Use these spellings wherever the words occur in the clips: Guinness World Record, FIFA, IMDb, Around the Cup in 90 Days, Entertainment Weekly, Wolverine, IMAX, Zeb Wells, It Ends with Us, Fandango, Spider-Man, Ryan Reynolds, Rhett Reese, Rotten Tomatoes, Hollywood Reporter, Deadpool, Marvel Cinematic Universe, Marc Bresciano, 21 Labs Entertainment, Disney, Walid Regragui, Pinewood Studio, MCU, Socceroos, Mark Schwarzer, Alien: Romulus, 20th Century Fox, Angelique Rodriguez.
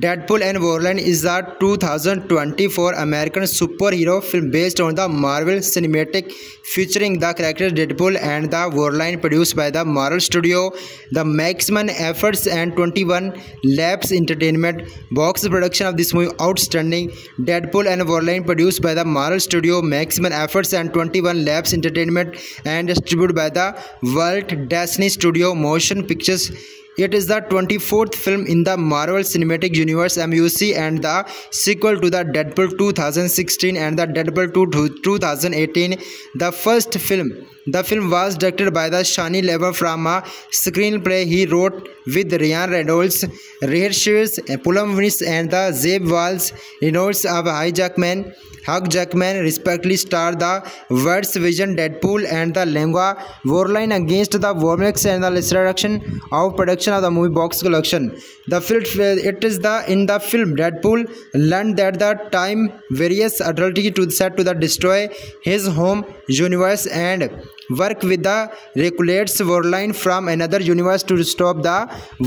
Deadpool and Wolverine is the 2024 American superhero film based on the Marvel Cinematic featuring the characters Deadpool and the Wolverine, produced by the Marvel Studio, the Maximum Efforts and 21 Labs Entertainment. Box production of this movie outstanding. Deadpool and Wolverine, produced by the Marvel Studio, Maximum Efforts and 21 Labs Entertainment, and distributed by the Walt Disney Studio Motion Pictures. It is the 24th film in the Marvel Cinematic Universe (MCU) and the sequel to the Deadpool 2016 and the Deadpool 2018. The first film. The film was directed by the Shawn Levy from a screenplay he wrote with Ryan Reynolds, Rhett Reese, and the Zeb Wells. Reynolds of Hugh Jackman respectively star the words vision Deadpool and the lingua Wolverine against the Vormix and the resurrection of production of the movie. Box collection. The film, it is the in the film Deadpool learned that the time various authority to set to the destroy his home universe and work with the regulates Wolverine from another universe to stop the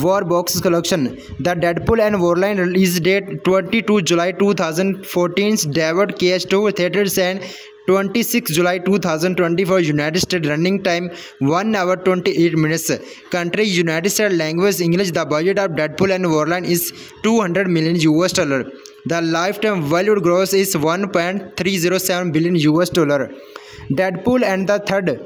war. Box collection. The Deadpool and Wolverine release date 22 July 2014's David H. Koch Theaters and 26 July 2024 United States. Running time 1 hour 28 minutes. Country United States. Language English. The budget of Deadpool and Wolverine is $200 million. The lifetime value gross is $1.307 billion. Deadpool and the third.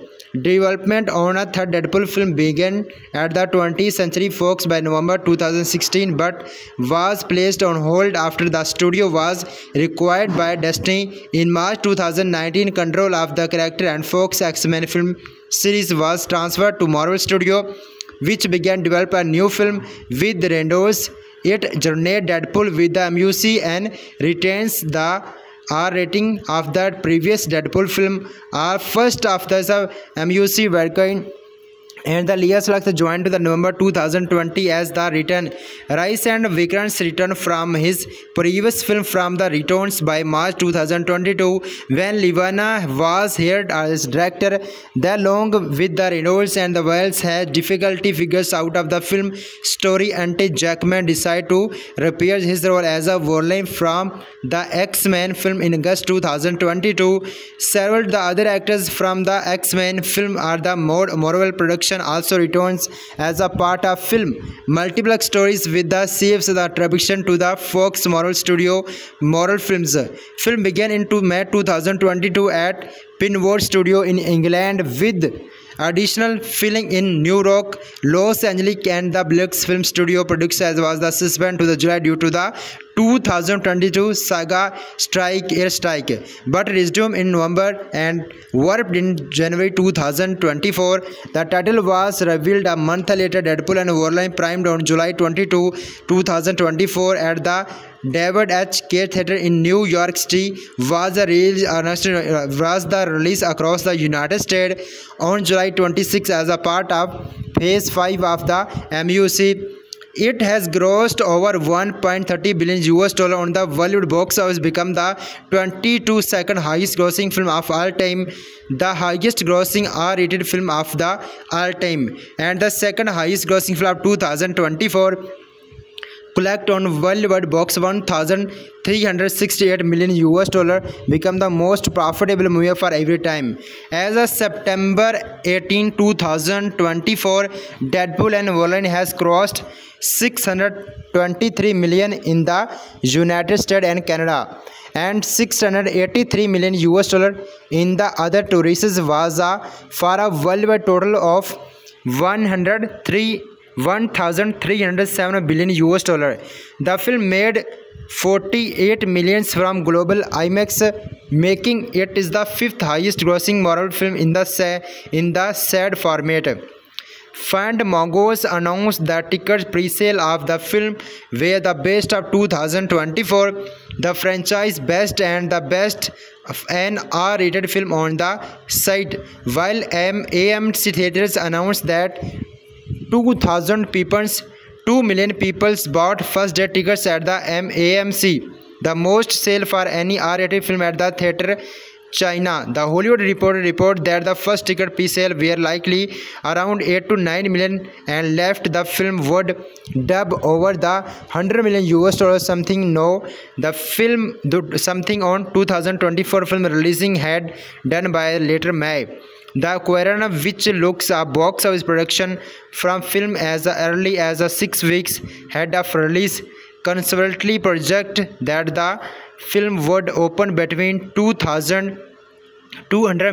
Development on a third Deadpool film began at the 20th Century Fox by November 2016 but was placed on hold after the studio was required by Disney. In March 2019, control of the character and Fox X-Men film series was transferred to Marvel Studio, which began developing a new film with Reynolds. It journeyed Deadpool with the MCU and retains the R rating of that previous Deadpool film. Our first after the MCU Wolverine and the Lea Slux joined to the November 2020 as the return. Rice and Vikrant's return from his previous film from the returns by March 2022 when Livana was hired as director. The long with the Reynolds and the Wells had difficulty figures out of the film story until Jackman decided to repair his role as a Wolverine from the X-Men film in August 2022. Several the other actors from the X-Men film are the more Marvel production also returns as a part of film multiple stories with the CFs the attribution to the Fox Marvel Studio Marvel Films. Film began in May 2022 at Pinewood Studio in England with additional filming in New York, Los Angeles and the Blake Film Studio. Production as was the suspended to the July due to the 2022 saga strike air strike but resumed in November and warped in January 2024. The title was revealed a month later. Deadpool and Wolverine primed on July 22, 2024 at the David H. Koch Theater in New York City was the release across the United States on July 26 as a part of Phase 5 of the MCU. It has grossed over $1.30 billion on the Hollywood box office, become the 22nd highest grossing film of all time, the highest grossing R-rated film of the all time, and the second highest grossing film of 2024. Collect on worldwide box $1,368 million, become the most profitable movie for every time. As of September 18, 2024, Deadpool and Wolverine has crossed 623 million in the United States and Canada and $683 million in the other territories, was for a worldwide total of 1,307 billion US dollar. The film made 48 millions from global IMAX, making it is the fifth highest grossing Marvel film in the SAD format. Fandango announced the ticket pre-sale of the film were the best of 2024, the franchise best and the best of an R-rated film on the site, while AMC Theatres announced that 2 million people bought first day tickets at the AMC, the most sale for any R-rated film at the theater China. The Hollywood Reporter reported that the first ticket pre-sale were likely around 8 to 9 million and left the film would dub over the $100 million or something. No, the film did something on 2024 film releasing had done by later May. The Quarantine, which looks a box office production from film as early as 6 weeks ahead of release, conservatively project that the film would open between $200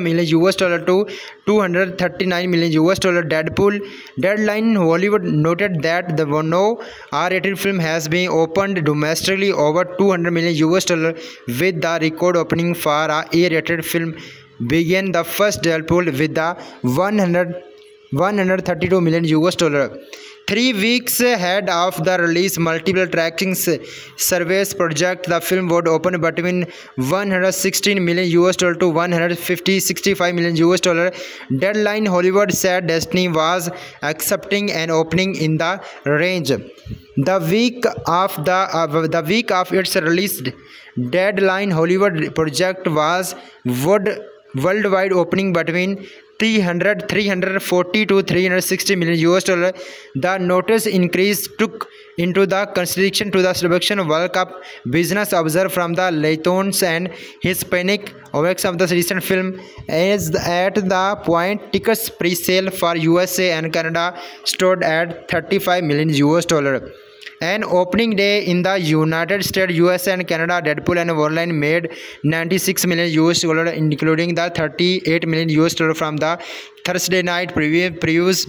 million to $239 million. Deadpool. Deadline Hollywood noted that the no R-rated film has been opened domestically over $200 million, with the record opening for a A-rated film. Began the first Deadpool with the $132 million. 3 weeks ahead of the release, multiple tracking surveys project the film would open between $116 million to $165 million. Deadline Hollywood said Disney was accepting an opening in the range. The week of its release, Deadline Hollywood project was worldwide opening between $340 to $360 million. The notice increase took into the consideration to the Slovakian World Cup. Business observer from the Latons and Hispanic works of the recent film is at the point tickets pre-sale for USA and Canada stood at $35 million. An opening day in the United States, US and Canada, Deadpool and Wolverine made $96 million, including the $38 million from the Thursday night previews.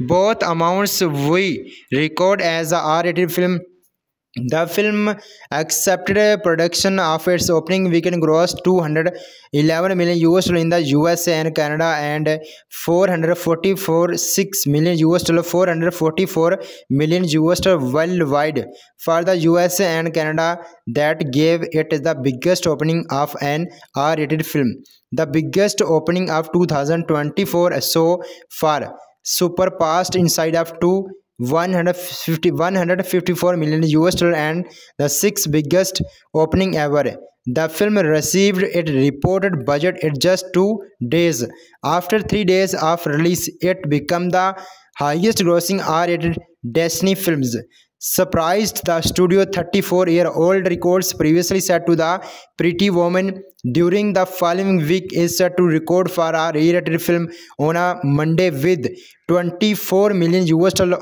Both amounts we record as a R-rated film. The film accepted a production of its opening weekend gross $211 million in the USA and Canada and $444 million worldwide. For the USA and Canada, that gave it the biggest opening of an R-rated film, the biggest opening of 2024 so far, surpassed inside of $154 million and the sixth biggest opening ever. The film received its reported budget in just 2 days. After 3 days of release, it became the highest grossing R-rated Disney films. Surprised the studio, 34-year-old records previously set to the Pretty Woman during the following week is set to record for a rated film on a Monday with $24 million,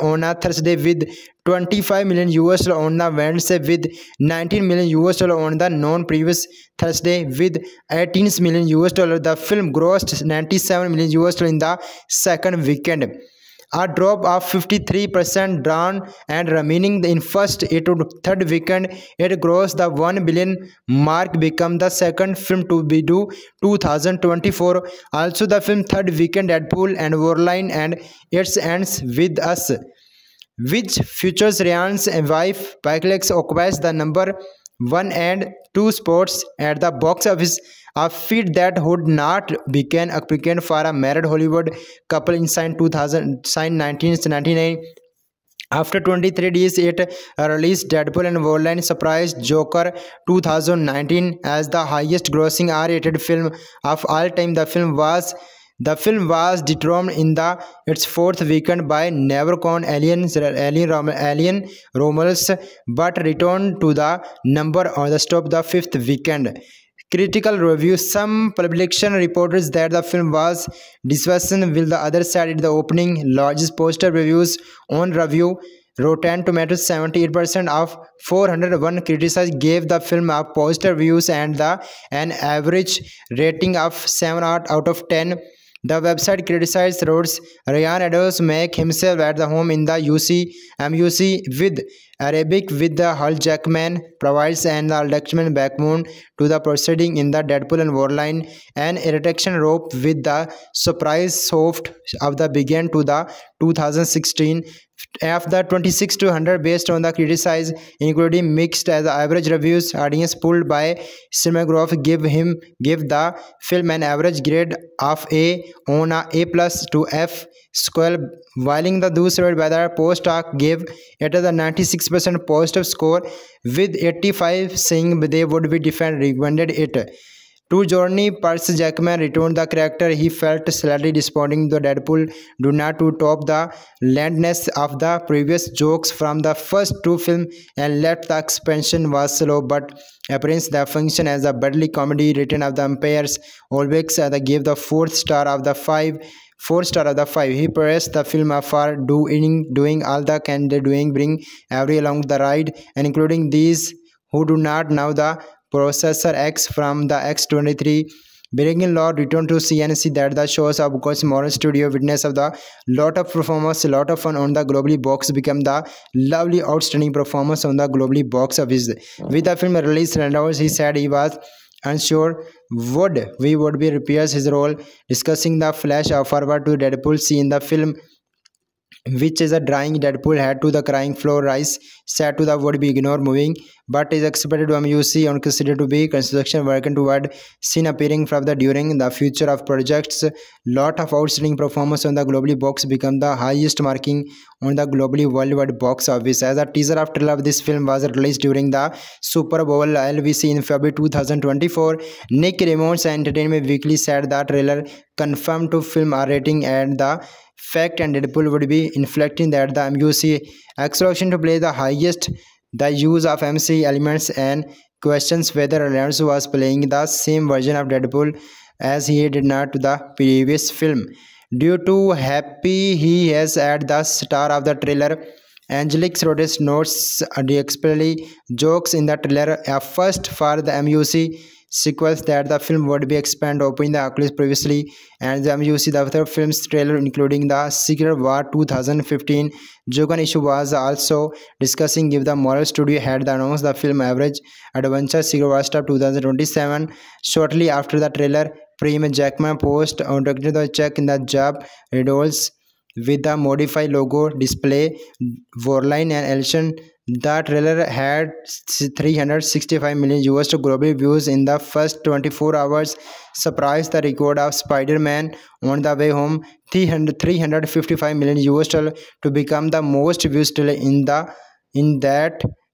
on a Thursday with $25 million, on the Wednesday with $19 million, on the non-previous Thursday with $18 million. The film grossed $97 million in the second weekend, a drop of 53% down, and remaining in first to third weekend, it crossed the 1 billion mark, become the second film to be due 2024. Also, the film third weekend, Deadpool and Wolverine and It Ends with Us, which features Ryan's wife, Pyklex, occupies the number 1 and 2 spots at the box office, a feat that would not become applicant for a married Hollywood couple in 1999. After 23 days, it released Deadpool and Wolverine surprised Joker 2019 as the highest grossing R-rated film of all time. The film was determined in its fourth weekend by Nevercon Alien Romulus, but returned to the number on the top the fifth weekend. Critical review. Some publication reported that the film was disappointing, while the other side at the opening largest positive reviews on review. Rotten Tomatoes, 78% of 401 criticized gave the film a positive reviews and an average rating of 7 out of 10. The website criticized Rhodes. Ryan Reynolds make himself at the home in the MUC with Arabic, with the Hugh Jackman provides an Dutchman backbone to the proceeding in the Deadpool and Wolverine, an irritation rope with the surprise soft of the begin to the 2016. Of the 26 to 100 based on the criticized, including mixed as the average reviews, audience pulled by cinematograph give the film an average grade of A on a A+ to F score, while the dusred by the post hoc gave it a 96% positive score, with 85 saying they would be defended recommended it. To Journey, Percy Jackman returned the character. He felt slightly disappointing. The Deadpool do not to top the landness of the previous jokes from the first two films and left the expansion was slow but appearance the function as a badly comedy. Return of the Empires always gave the four star of the five. He praised the film for doing all the can doing, bring every along the ride, and including these who do not know the Processor X from the X23. Breaking Law returned to CNC that the shows of Marvel Studio witness of the lot of performers, lot of fun on the globally box become the lovely outstanding performance on the globally box office. With the film release, Reynolds, he said he was unsure would be repairs his role, discussing the flash forward to Deadpool see in the film, which is a drying Deadpool head to the crying floor rise set to the would be ignored moving but is expected to MUC and considered to be construction working toward scene appearing from the during the future of projects. Lot of outstanding performance on the globally box become the highest marking on the globally worldwide box office. As a teaser of trailer of this film was released during the Super Bowl LVC in February 2024, Nick Ramone's Entertainment Weekly said that trailer confirmed to film R rating and the fact and Deadpool would be inflecting that the MUC acceleration to play the highest. The use of MC elements and questions whether Reynolds was playing the same version of Deadpool as he did not to the previous film. Due to happy he has at the star of the trailer, Angelique Rodriguez notes the explicitly jokes in the trailer a first for the MUC sequels that the film would be expand opening the oculus previously and the MUC the other film's trailer including the Secret War 2015. Joker issue was also discussing if the Marvel Studio had announced the film average adventure Secret War Star 2027 shortly after the trailer Prime Jackman post on the check in the job riddles with the modified logo display Warline and Elson. The trailer had 365 million US global views in the first 24 hours, surpassed the record of Spider-Man on the way home, 355 million US to become the most views in that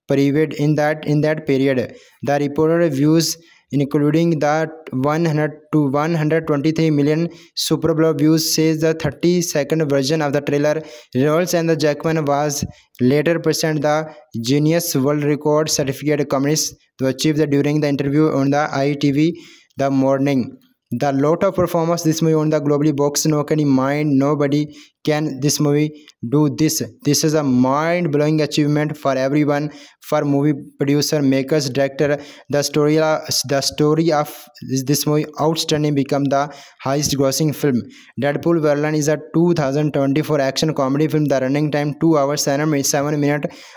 period. The reported views including the 100 to 123 million Super Bowl views says the 30-second version of the trailer. Reynolds and the Jackman was later present the Guinness World Record certificate communist to achieve the during the interview on the ITV the morning. The lot of performance this movie on the globally box no can mind nobody can this movie do this. This is a mind-blowing achievement for everyone, for movie producer, makers, director. The story of this movie outstanding become the highest grossing film. Deadpool Verlan is a 2024 action comedy film. The running time 2 hours 7 minutes. Also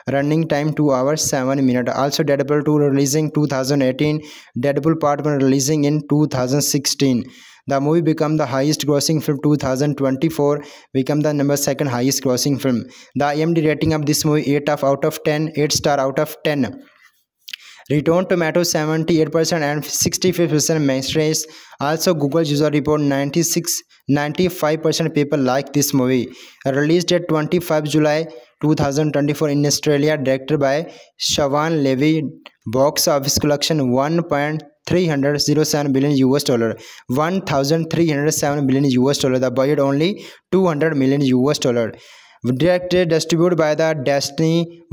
Deadpool 2 releasing 2018. Deadpool Part 1 releasing in 2016. The movie became the highest grossing film 2024, become the number 2nd highest grossing film. The IMDb rating of this movie 8 star out of 10. Rotten Tomatoes 78% and 65% mainstreams. Also Google user report 95% people like this movie. Released at 25 July 2024 in Australia, directed by Shawn Levy. Box office collection $1.307 billion. $1,307 billion. The budget only $200 million. Directed, distributed by the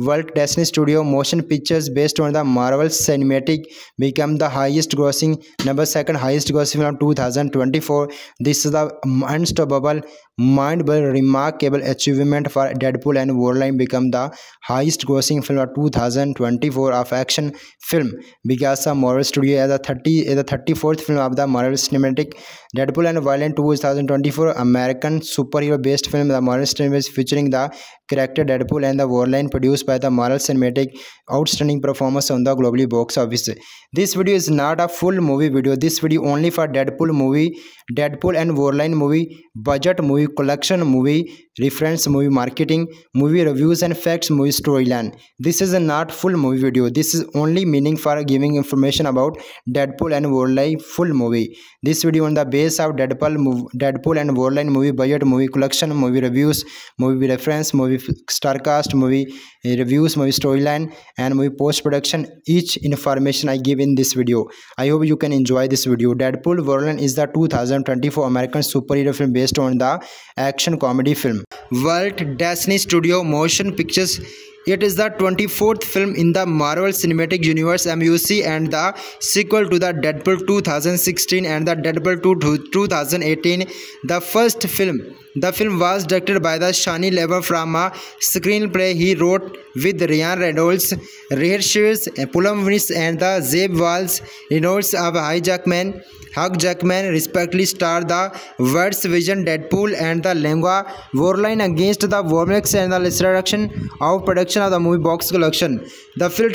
Walt Disney Studio Motion Pictures based on the Marvel Cinematic, become the highest grossing, number 2nd highest grossing film of 2024. This is the unstoppable, mind-blowing, remarkable achievement for Deadpool and Wolverine become the highest grossing film of 2024 of action film. Because the Marvel Studio as the 34th film of the Marvel Cinematic. Deadpool and Wolverine 2024 American superhero-based film. The Marvel Cinematic featuring the character Deadpool and the Wolverine produced by the Marvel Cinematic, outstanding performance on the globally box office. This video is not a full movie video. This video only for Deadpool movie, Deadpool and Wolverine movie, budget movie, collection movie, reference movie, marketing, movie reviews and facts, movie storyline. This is a not full movie video. This is only meaning for giving information about Deadpool and Wolverine full movie. This video on the base of Deadpool and Wolverine movie, budget movie, collection movie, reviews, movie reference, movie starcast, movie reviews, movie storyline and movie post-production, each information I give in this video. I hope you can enjoy this video. Deadpool Wolverine is the 2024 American superhero film based on the action comedy film Walt Disney Studio Motion Pictures. It is the 24th film in the Marvel Cinematic Universe MCU and the sequel to the Deadpool 2016 and the Deadpool 2018. The first film. The film was directed by the Shawn Levy from a screenplay he wrote with Ryan Reynolds, Rhett Reese, and the Zeb Wells. Reynolds of Hugh Jackman respectively star the world's vision Deadpool and the Lingua Warline against the Wormlex and the resurrection of production of the movie box collection. The film,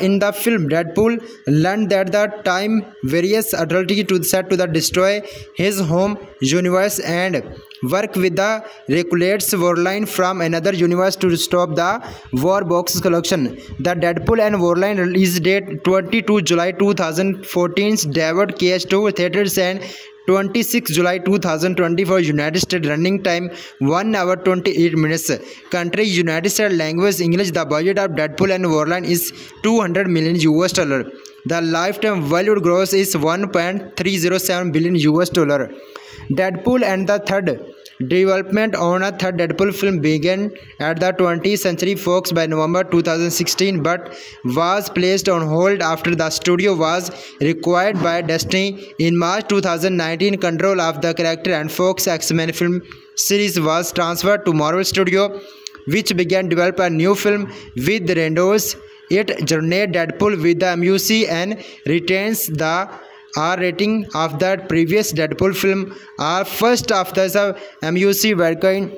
in the film Deadpool learned that the time various authorities to set to the destroy his home universe and work with the regulates Warline from another universe to stop the war box collection. The Deadpool and Warline release date 22 July 2014's David H. Koch Theaters and 26 July 2024 United States. Running time 1 hour 28 minutes. Country United States. Language English. The budget of Deadpool and Warline is $200 million. The lifetime value gross is $1.307 billion. Deadpool and the third. Development on a third Deadpool film began at the 20th Century Fox by November 2016 but was placed on hold after the studio was required by Disney. In March 2019, control of the character and Fox X-Men film series was transferred to Marvel Studio, which began developing a new film with Reynolds. It journeyed Deadpool with the MCU and retains the R rating of that previous Deadpool film. Our first after the MCU Wolverine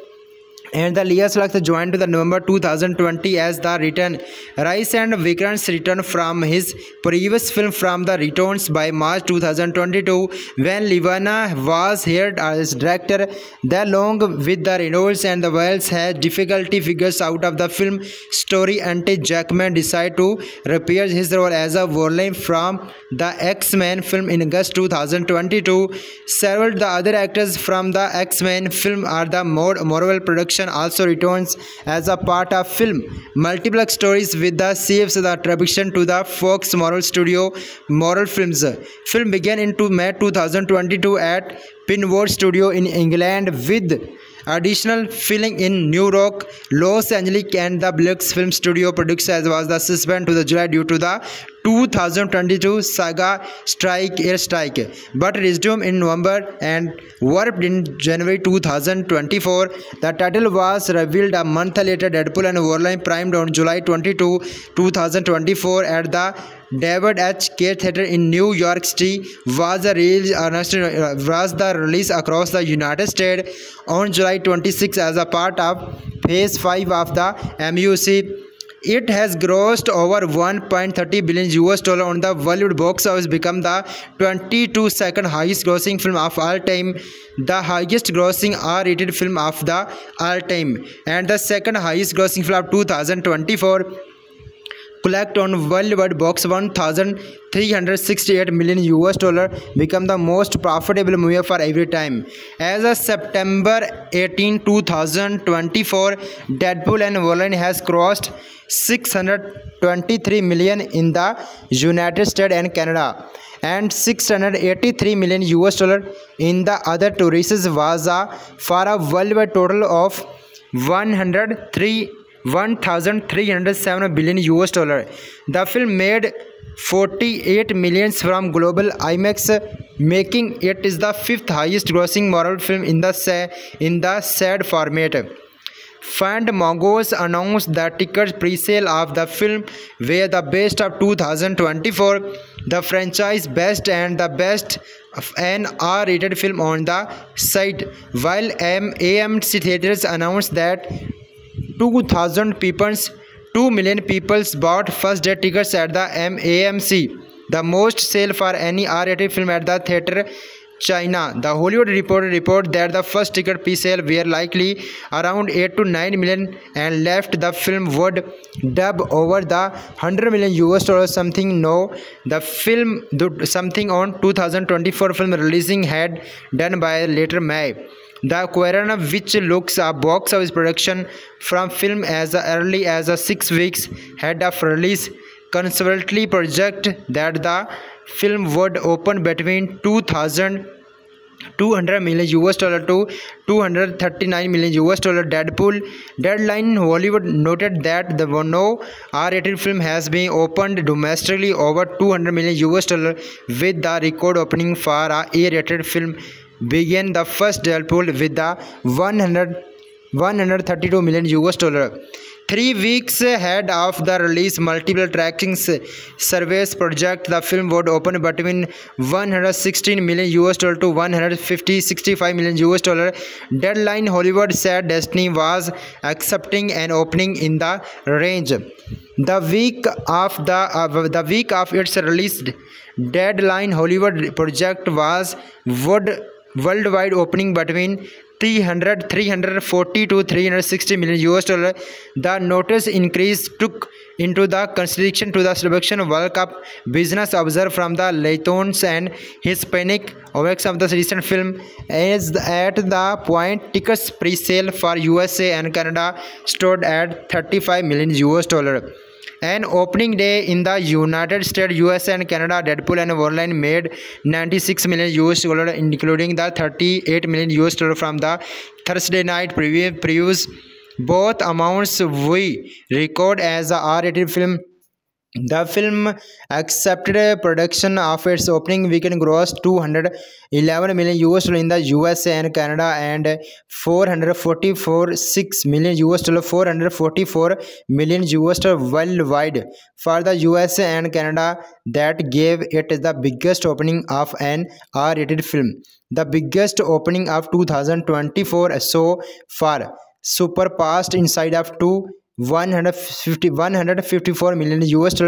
and the Lea Slux joined to the November 2020 as the return. Rice and Vikrant's return from his previous film from the returns by March 2022 when Livana was hired as director. The long with the Reynolds and the Wells had difficulty figures out of the film story until Jackman decided to repair his role as a Wolverine from the X-Men film in August 2022. Several the other actors from the X-Men film are the more Marvel production also returns as a part of film multiple stories with the saves the attribution to the Fox Marvel Studio Marvel Films. Film began into May 2022 at Pinewood Studio in England with additional filming in New York, Los Angeles and the Blake Film Studio. Production was the suspended to the July due to the 2022 saga air strike but resumed in November and warped in January 2024. The title was revealed a month later. Deadpool and Wolverine primed on July 22, 2024 at the David H. Koch Theater in New York City was the release across the United States on July 26 as a part of Phase 5 of the MCU. It has grossed over $1.30 billion on the Hollywood box office, become the 22nd highest grossing film of all time, the highest grossing R-rated film of the all time, and the second highest grossing film of 2024. Collect on worldwide box $1,368 million, become the most profitable movie for every time. As of September 18, 2024, Deadpool and Wolverine has crossed 623 million in the United States and Canada and $683 million in the other tourists was for a worldwide total of 1,307 billion US dollar. The film made 48 millions from global IMAX, making it is the fifth highest grossing Marvel film in the SAD format. Fandango announced the ticket pre-sale of the film were the best of 2024, the franchise best and the best of an R-rated film on the site, while AMC Theatres announced that 2 million people bought first day tickets at the AMC, the most sale for any R-rated film at the theater China. The Hollywood Reporter reported that the first ticket pre-sale were likely around 8 to 9 million and left the film would dub over the $100 million something. No, the film did something on 2024 film releasing had done by later May. The Quarantine, which looks a box office production from film as early as 6 weeks ahead of release, conservatively project that the film would open between $200 million to $239 million. Deadpool. Deadline Hollywood noted that the no R-rated film has been opened domestically over $200 million, with the record opening for a A-rated film began the first Deadpool with the $132 million. 3 weeks ahead of the release, multiple tracking surveys project the film would open between $116 million to $165 million. Deadline Hollywood said Disney was accepting an opening in the range. The week of its release, Deadline Hollywood project was worldwide opening between $340 to $360 million. The notice increase took into the consideration to the Slovakian World Cup. Business observed from the Latins and Hispanic works of the recent film is at the point tickets pre-sale for USA and Canada stood at $35 million. An opening day in the United States, USA and Canada, Deadpool and Wolverine made $96 million, including the $38 million from the Thursday night previews. Both amounts we record as a R-rated film. The film accepted a production of its opening weekend gross $211 million in the USA and Canada and $444 million worldwide. For the USA and Canada, that gave it the biggest opening of an R-rated film, the biggest opening of 2024 so far, surpassed inside of $154 million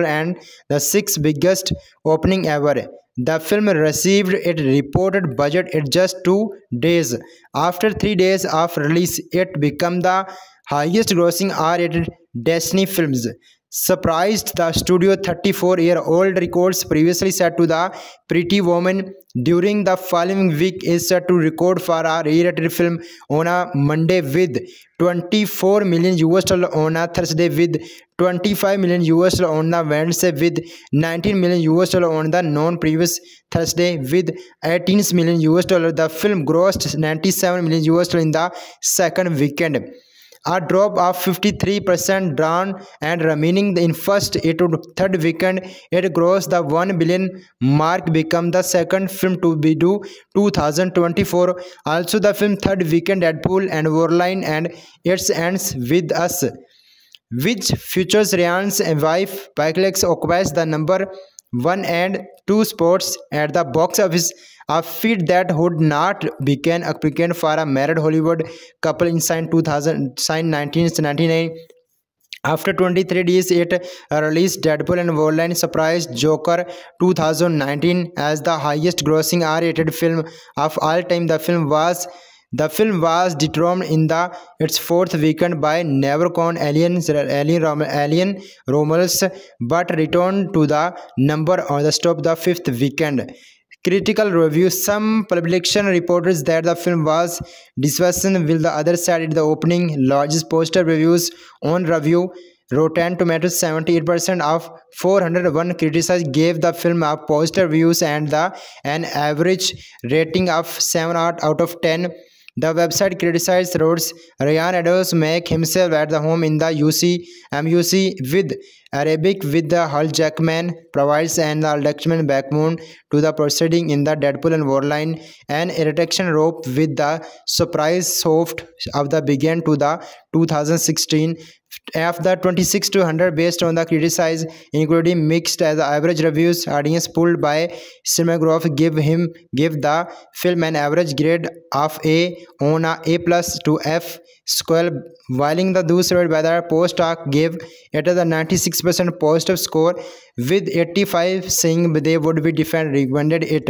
and the sixth biggest opening ever. The film received its reported budget in just 2 days. After 3 days of release, it became the highest grossing R-rated Disney films. Surprised the studio, 34-year-old records previously set to the Pretty Woman during the following week is set to record for a rated film on a Monday with $24 million, on a Thursday with $25 million, on the Wednesday with $19 million, on the non-previous Thursday with $18 million. The film grossed $97 million in the second weekend, a drop of 53% down, and remaining in first to third weekend, it crossed the 1 billion mark, become the second film to be due 2024. Also, the film third weekend Deadpool and Wolverine and It Ends with Us, which features Ryan's wife Pyklex, occupies the number 1 and 2 spots at the box office, a feat that would not become applicant for a married Hollywood couple in 1999. After 23 days, it released Deadpool and Wolverine surprised Joker 2019 as the highest grossing R-rated film of all time. The film was determined in its fourth weekend by Nevercon Alien Romulus, but returned to the number on the top the fifth weekend. Critical review. Some publication reported that the film was disappointing, while the other cited the opening largest poster reviews on review. Rotten Tomatoes, 78% of 401 critics gave the film a positive reviews and an average rating of 7 out of 10. The website criticized Rhodes. Ryan Reynolds make himself at the home in the MUC with Arabic, with the Hugh Jackman provides an Dutchman backbone to the proceeding in the Deadpool and Wolverine, an irritation rope with the surprise soft of the begin to the 2016. Of the 26 to 100 based on the criticized, including mixed as the average reviews, audience pulled by cinematography give the film an average grade of A on a A+ to F score, while the Dusred Weather postdoc gave it the 96% positive score, with 85 saying they would be defended recommended it.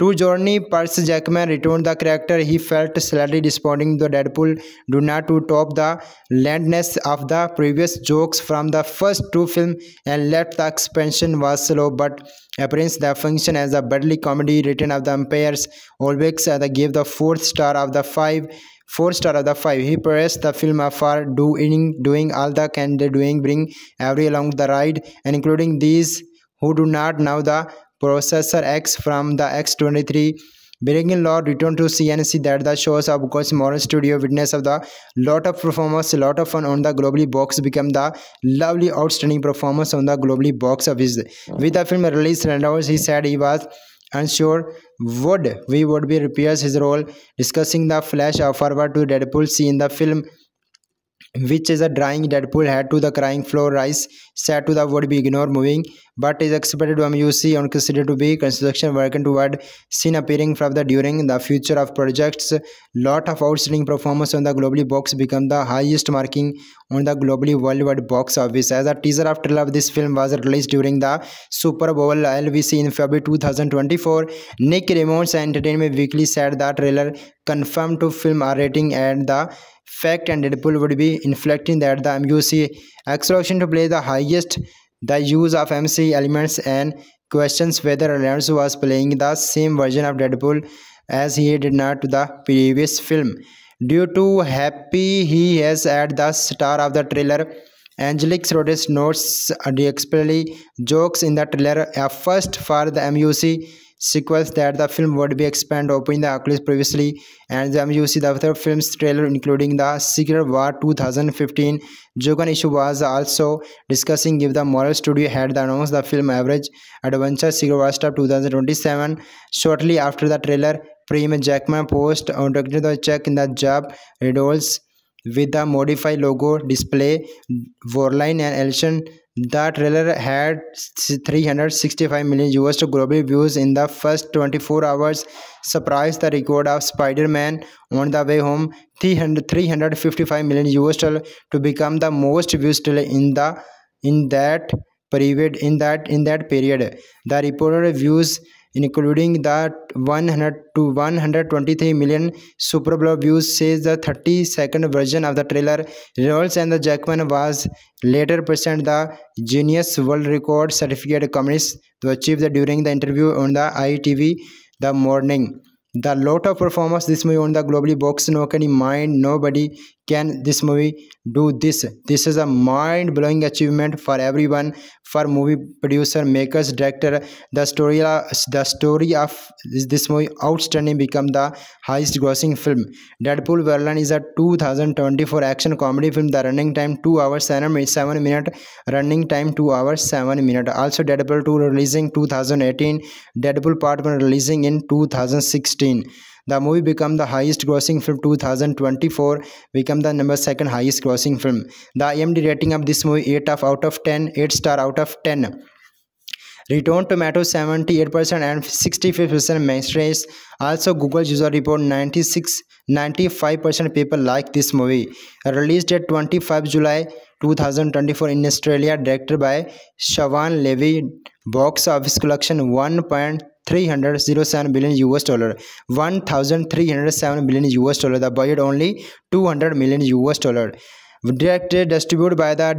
To Journey, Percy Jackman returned the character. He felt slightly disappointing. The Deadpool do not to top the landness of the previous jokes from the first two films and left the expansion was slow but appearance the function as a badly comedy. Return of the Empires always gave the four star of the five. He praised the film for doing all the can doing, bring every along the ride, and including these who do not know the Processor X from the X23. Breaking Law returned to CNC that the shows of Marvel Studio witness of the lot of performers, lot of fun on the globally box become the lovely outstanding performance on the globally box office. With the film release Reynolds, he said he was unsure would be repairs his role, discussing the flash forward to Deadpool see in the film, which is a drying Deadpool head to the crying floor rise set to the would be ignored moving but is expected to MUC and considered to be construction working toward scene appearing from the during the future of projects. Lot of outstanding performance on the globally box become the highest marking on the globally worldwide box office as a teaser of trailer of this film was released during the Super Bowl LVC in February 2024. Nick Ramone's Entertainment Weekly said that trailer confirmed to film R rating and the fact and Deadpool would be inflecting that the MUC acceleration to play the highest, the use of MC elements and questions whether Reynolds was playing the same version of Deadpool as he did not to the previous film. Due to happy he has at the star of the trailer, Angelique Rodriguez notes unexpectedly jokes in the trailer a first for the MUC sequels that the film would be expand opening the oculus previously and the MUC the other film's trailer including the Secret War 2015 Joker issue was also discussing if the Marvel Studio had announced the film average adventure Secret War Star 2027 shortly after the trailer Prime Jackman post on the check in the job riddles with the modified logo display Warline and Elson. The trailer had 365 million US global views in the first 24 hours, surpassed the record of Spider-Man on the way home, 355 million US to become the most views in that period. The reported views including the 100 to 123 million Super Bowl views says the 30-second version of the trailer. Reynolds and the Jackman was later present the Guinness World Record certificate communist to achieve the during the interview on the ITV the morning. The lot of performance this movie on the globally box no can mind nobody can this movie do this. This is a mind-blowing achievement for everyone, for movie producer, makers, director. The story of this movie outstanding become the highest grossing film. Deadpool Verlan is a 2024 action comedy film. The running time 2 hours 7 minutes. Also Deadpool 2 releasing 2018. Deadpool Part 1 releasing in 2016. The movie became the highest grossing film 2024, become the number 2nd highest grossing film. The IMDb rating of this movie 8 star out of 10. Rotten Tomatoes 78% and 65% mainstream. Also Google user report 95% people like this movie. Released at 25 July 2024 in Australia, directed by Shawn Levy. Box office collection $1.307 billion. $1,307 billion. The budget only $200 million. Directed, distributed by the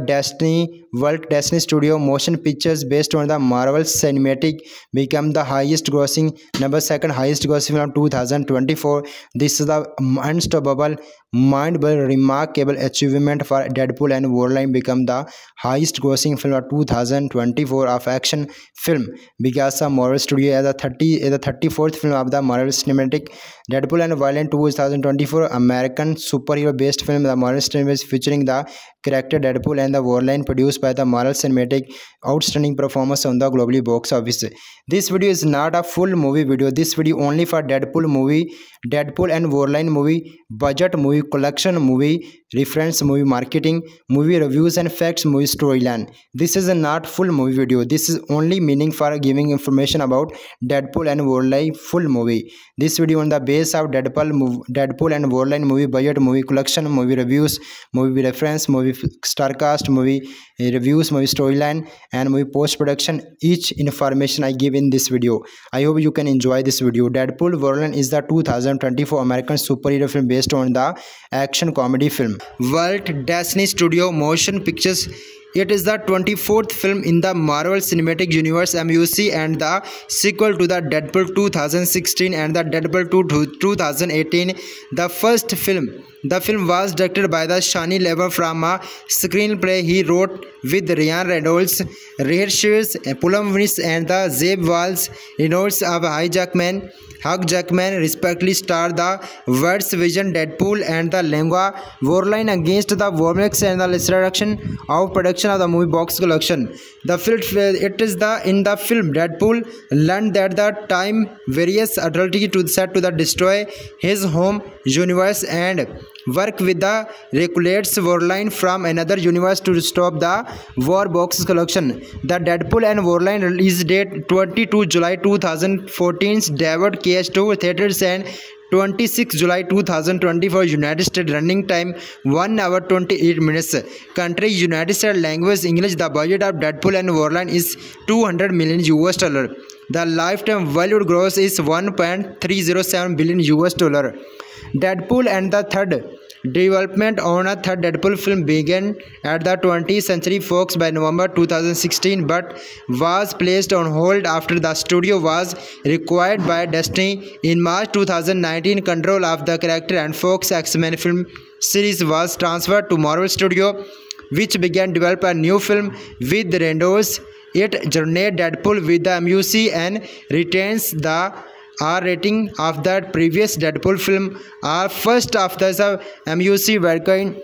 Walt Disney Studio Motion Pictures based on the Marvel Cinematic become the highest grossing, number 2nd highest grossing film of 2024. This is the unstoppable, mind-blowing, remarkable achievement for Deadpool and Wolverine become the highest grossing film of 2024 of action film because the Marvel Studio as the 34th film of the Marvel Cinematic. Deadpool and Wolverine 2024 American superhero based film. The Marvel Cinematic featuring the character Deadpool and the Wolverine produced by the Marvel Cinematic. Outstanding performance on the globally box office. This video is not a full movie video. This video only for Deadpool movie, Deadpool and Wolverine movie, budget movie, collection movie, reference movie, marketing, movie reviews and facts, movie storyline. This is a not full movie video. This is only meaning for giving information about Deadpool and Wolverine full movie. This video on the base of Deadpool and Wolverine movie, budget movie, collection movie, reviews, movie reference, movie star cast, movie reviews, movie storyline and movie post production. Each information I give in this video. I hope you can enjoy this video. Deadpool Wolverine is the 2024 American superhero film based on the action comedy film Walt Disney Studio Motion Pictures. It is the 24th film in the Marvel Cinematic Universe MCU and the sequel to the Deadpool 2016 and the Deadpool 2018. The first film. The film was directed by the Shawn Levy from a screenplay he wrote with Ryan Reynolds, Rhett Reese, and the Zeb Wells. Reynolds of Hugh Jackman respectively star the words vision Deadpool and the Lengua Warline against the Wormix and the destruction of production of the movie box collection. The film in the film Deadpool learned that the time various authority to set to the destroy his home universe and work with the regulates Warline from another universe to stop the war box collection. The Deadpool and Warline release date 22 July 2014's David H. Koch Theaters and 26 July 2024 United States. Running time 1 hour 28 minutes. Country United States. Language English. The budget of Deadpool and Warline is $200 million. The lifetime value gross is $1.307 billion. Deadpool and the third. Development on a third Deadpool film began at the 20th Century Fox by November 2016 but was placed on hold after the studio was required by Disney. In March 2019, control of the character and Fox X-Men film series was transferred to Marvel Studio, which began developing a new film with Reynolds. It journeyed Deadpool with the MCU and retains the R rating of that previous Deadpool film. Our first of the MCU Wolverine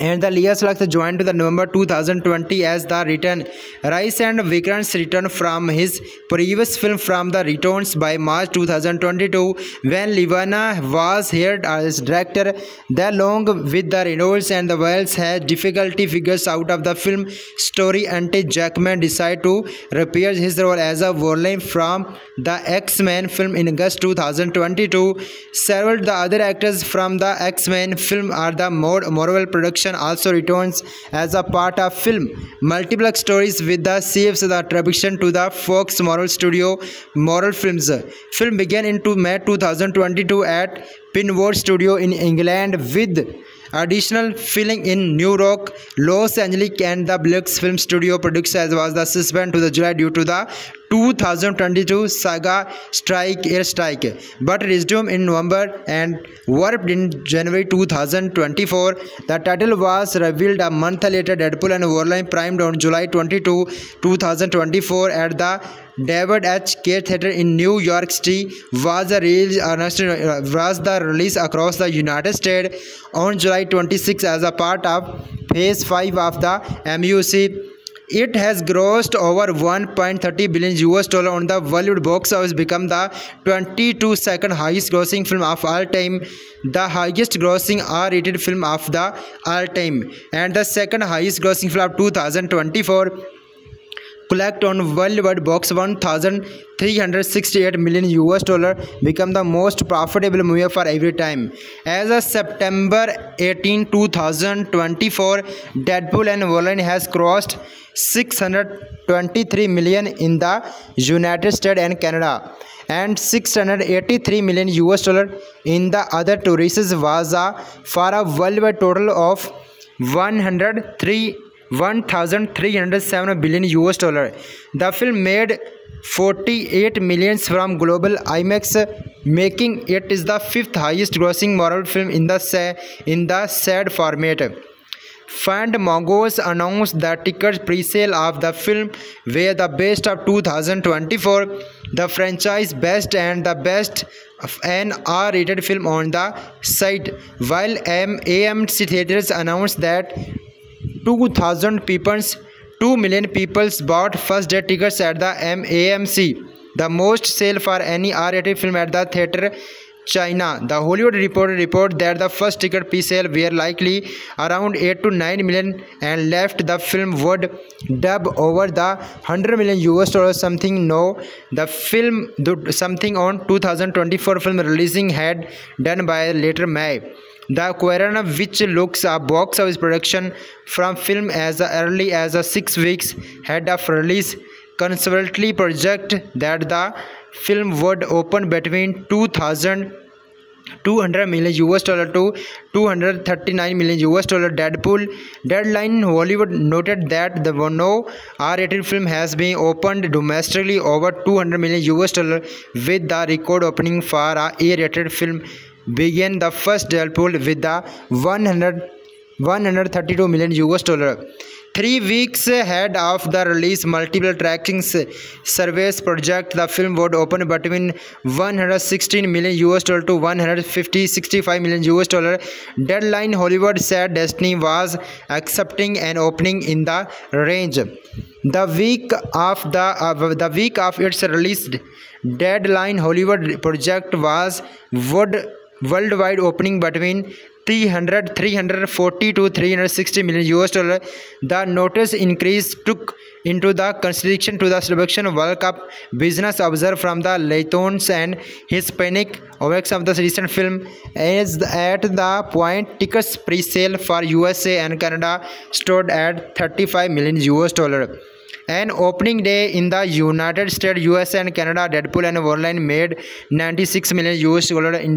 and the Lea Slug joined to the November 2020 as the return. Rice and Vikrant's return from his previous film from the returns by March 2022 when Livana was hired as director. The long with the Reynolds and the Wells had difficulty figures out of the film story until Jackman decided to repair his role as a Wolverine from the X-Men film in August 2022. Several the other actors from the X-Men film are the more Marvel production also returns as a part of film multiple stories with the saves the attribution to the Fox Marvel Studio Marvel Films. Film began into May 2022 at Pinewood Studio in England with additional filming in New York, Los Angeles and the Blake Film Studio. Production was the suspended to the July due to the 2022 saga strike airstrike but resumed in November and warped in January 2024. The title was revealed a month later. Deadpool and Wolverine primed on July 22, 2024 at the David H. Koch Theater in New York City was the release across the United States on July 26 as a part of Phase 5 of the MCU. It has grossed over $1.30 billion on the Hollywood box office, become the 22nd highest grossing film of all time, the highest grossing R-rated film of the all time, and the second highest grossing film of 2024. Collect on worldwide box $1,368 million, become the most profitable movie for every time. As of September 18, 2024, Deadpool and Wolverine has crossed $623 million in the United States and Canada and $683 million in the other territories was for a worldwide total of $1,307 billion. The film made 48 million from global IMAX, making it is the fifth highest grossing Marvel film in the SAD format. Fandango announced the ticket pre-sale of the film were the best of 2024, the franchise best and the best of an R-rated film on the site, while AMC Theatres announced that 2 million people bought first day tickets at the AMC, the most sale for any R-rated film at the theater China. The Hollywood Reporter reported that the first ticket pre-sale were likely around 8 to 9 million and left the film would dub over the $100 million something. No, the film did something on 2024 film releasing had done by later May. The Quarantine, which looks a box office production from film as early as 6 weeks ahead of release, conservatively project that the film would open between $200 million to $239 million. Deadpool. Deadline Hollywood noted that the no R-rated film has been opened domestically over $200 million, with the record opening for a A-rated film began the first Deadpool with the $132 million. 3 weeks ahead of the release, multiple tracking surveys project the film would open between $116 million to $165 million. Deadline Hollywood said Disney was accepting an opening in the range. The week of its release, Deadline Hollywood project was worldwide opening between $340 to $360 million. The notice increase took into the consideration to the selection World Cup business observed from the Latinos and Hispanic works of the recent film. As at the point, tickets pre-sale for USA and Canada stood at $35 million. An opening day in the United States, USA and Canada, Deadpool and Wolverine made $96 million,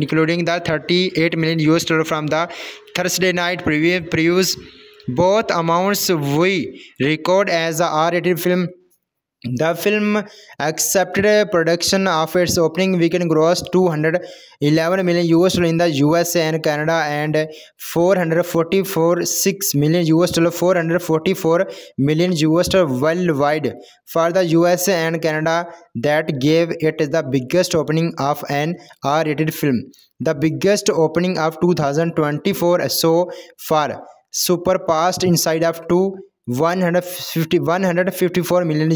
including the $38 million from the Thursday night previews. Both amounts we record as a R-rated film. The film accepted production of its opening weekend grossed $211 million in the USA and Canada and $444 million worldwide. For the USA and Canada, that gave it the biggest opening of an R-rated film, the biggest opening of 2024 so far, surpassed inside of $154 million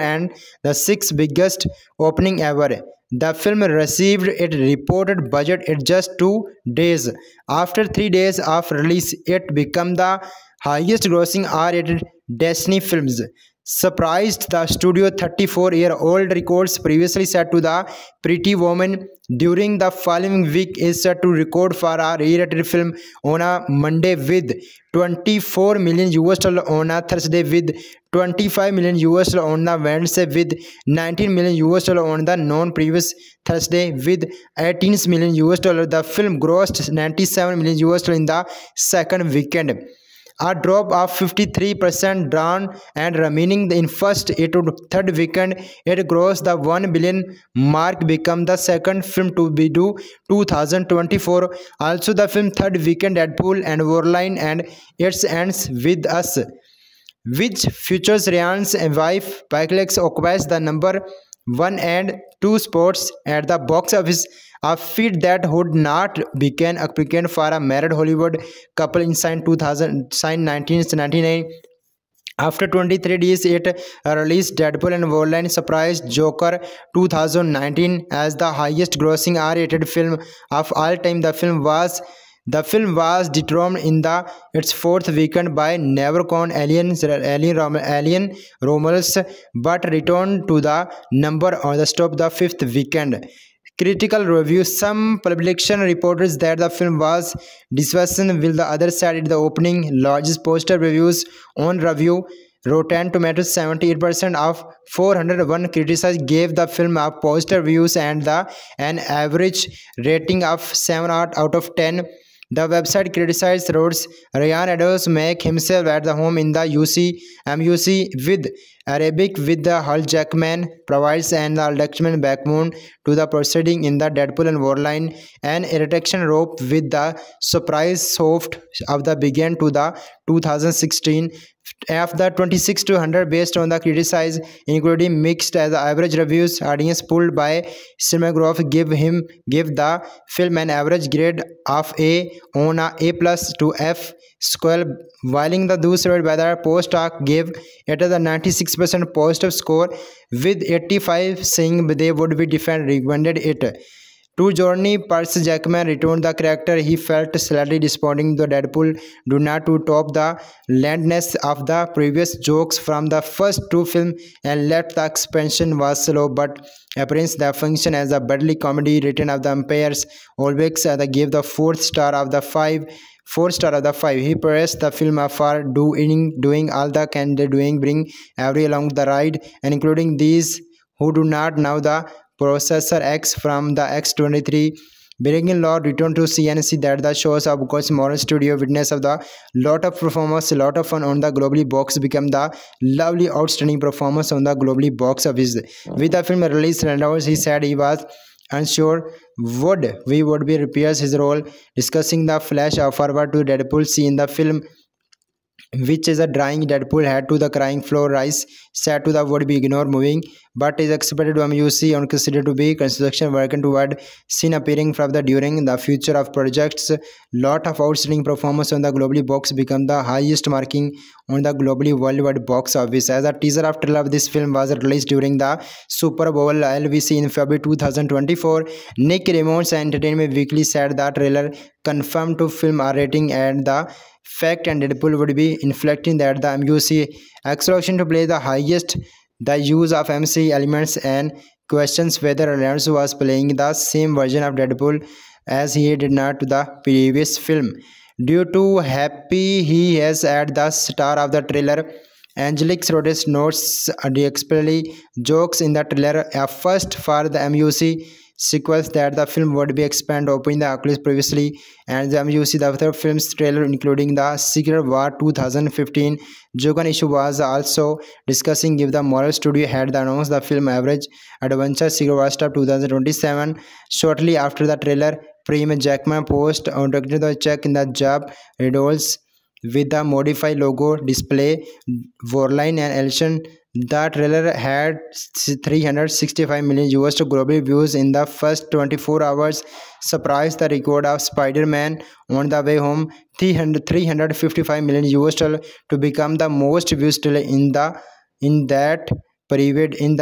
and the sixth biggest opening ever. The film received its reported budget in just 2 days. After 3 days of release, it became the highest grossing R-rated Disney films, surprised the studio. 34-year-old records previously set to the Pretty Woman during the following week is set to record for a rated film on a Monday with $24 million, on a Thursday with $25 million, on the Wednesday with $19 million, on the non-previous Thursday with $18 million. The film grossed $97 million in the second weekend, a drop of 53% down, and remaining in first to third weekend, it grossed the $1 billion mark, become the second film to be do 2024. Also, the film third weekend Deadpool and Wolverine and It Ends with Us, which features Ryan's wife Blake, occupies the number 1 and 2 spots at the box office, a feat that would not become applicant for a married Hollywood couple in 1999. After 23 days, it released Deadpool and Wolverine surprised Joker 2019 as the highest grossing R-rated film of all time. The film was determined in its fourth weekend by never-crowned Alien Romulus, but returned to the number on the top the fifth weekend. Critical review. Some publication reported that the film was disappointing, while the other said at the opening largest poster reviews on review. Rotten Tomatoes, 78% of 401 criticized gave the film positive reviews and an average rating of 7 out of 10. The website criticized Rhodes. Ryan Reynolds make himself at the home in the MUC with Arabic, with the Hugh Jackman provides an electric backbone to the proceeding in the Deadpool and Wolverine, an irritation rope with the surprise soft of the begin to the 2016. Of the 26 to 100 based on the criticized, including mixed as the average reviews, audience polled by CinemaScore give the film an average grade of A on a A+ to F score, while the Dusra Weather Post Talk gave it the 96% positive score, with 85 saying they would be recommended it. To Journey, Percy Jackman returned the character. He felt slightly disappointing. The Deadpool do not to top the landness of the previous jokes from the first two films and left the expansion was slow but appearance the function as a badly comedy. Return of the Empires always gave the four star of the five. He praised the film for doing all the can doing, bring every along the ride, and including these who do not know the Processor X from the X23. Breaking Law returned to CNC that the shows of Marvel Studio witness of the lot of performers, lot of fun on the globally box become the lovely outstanding performance on the globally box office. With the film release, Reynolds he said he was unsure would be repairs his role, discussing the flash forward to Deadpool see in the film, which is a drying Deadpool head to the crying floor rise set to the would be ignored moving but is expected to amuse and considered to be construction working toward scene appearing from the during the future of projects. Lot of outstanding performance on the globally box become the highest marking on the globally worldwide box office. As a teaser of trailer of this film was released during the Super Bowl LVC in February 2024, Nick Ramones and Entertainment Weekly said that trailer confirmed to film R rating and the fact and Deadpool would be inflecting that the MUC acceleration to play the highest, the use of MC elements and questions whether Reynolds was playing the same version of Deadpool as he did not to the previous film. Due to happy he has at the star of the trailer, Angelique Rodriguez notes the explicitly jokes in the trailer a first for the MUC sequels that the film would be expanded opening the oculus previously and the MUC the other film's trailer including the Secret War 2015. Joker issue was also discussing if the Marvel Studio had announced the film average adventure Secret War Star 2027 shortly after the trailer premiere. Jackman post on the check in the job riddles with the modified logo display Warline and Elson. The trailer had 365 million US global views in the first 24 hours, surpassed the record of Spider-Man On the Way Home, 355 million US to become the most views in that period.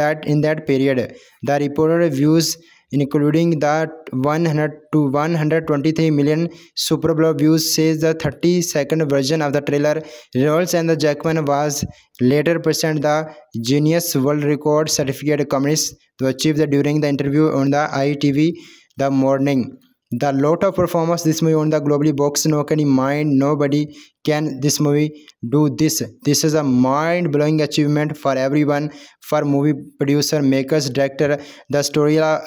The reported views including the 100 to 123 million Super Bowl views, says the 30-second version of the trailer. Reynolds and the Jackman was later presented the Guinness World Record certificate communist to achieve the during the interview on the ITV the morning. The lot of performance this movie on the globally box, no can mind, nobody can this movie do this. This is a mind-blowing achievement for everyone, for movie producer, makers, director. The story of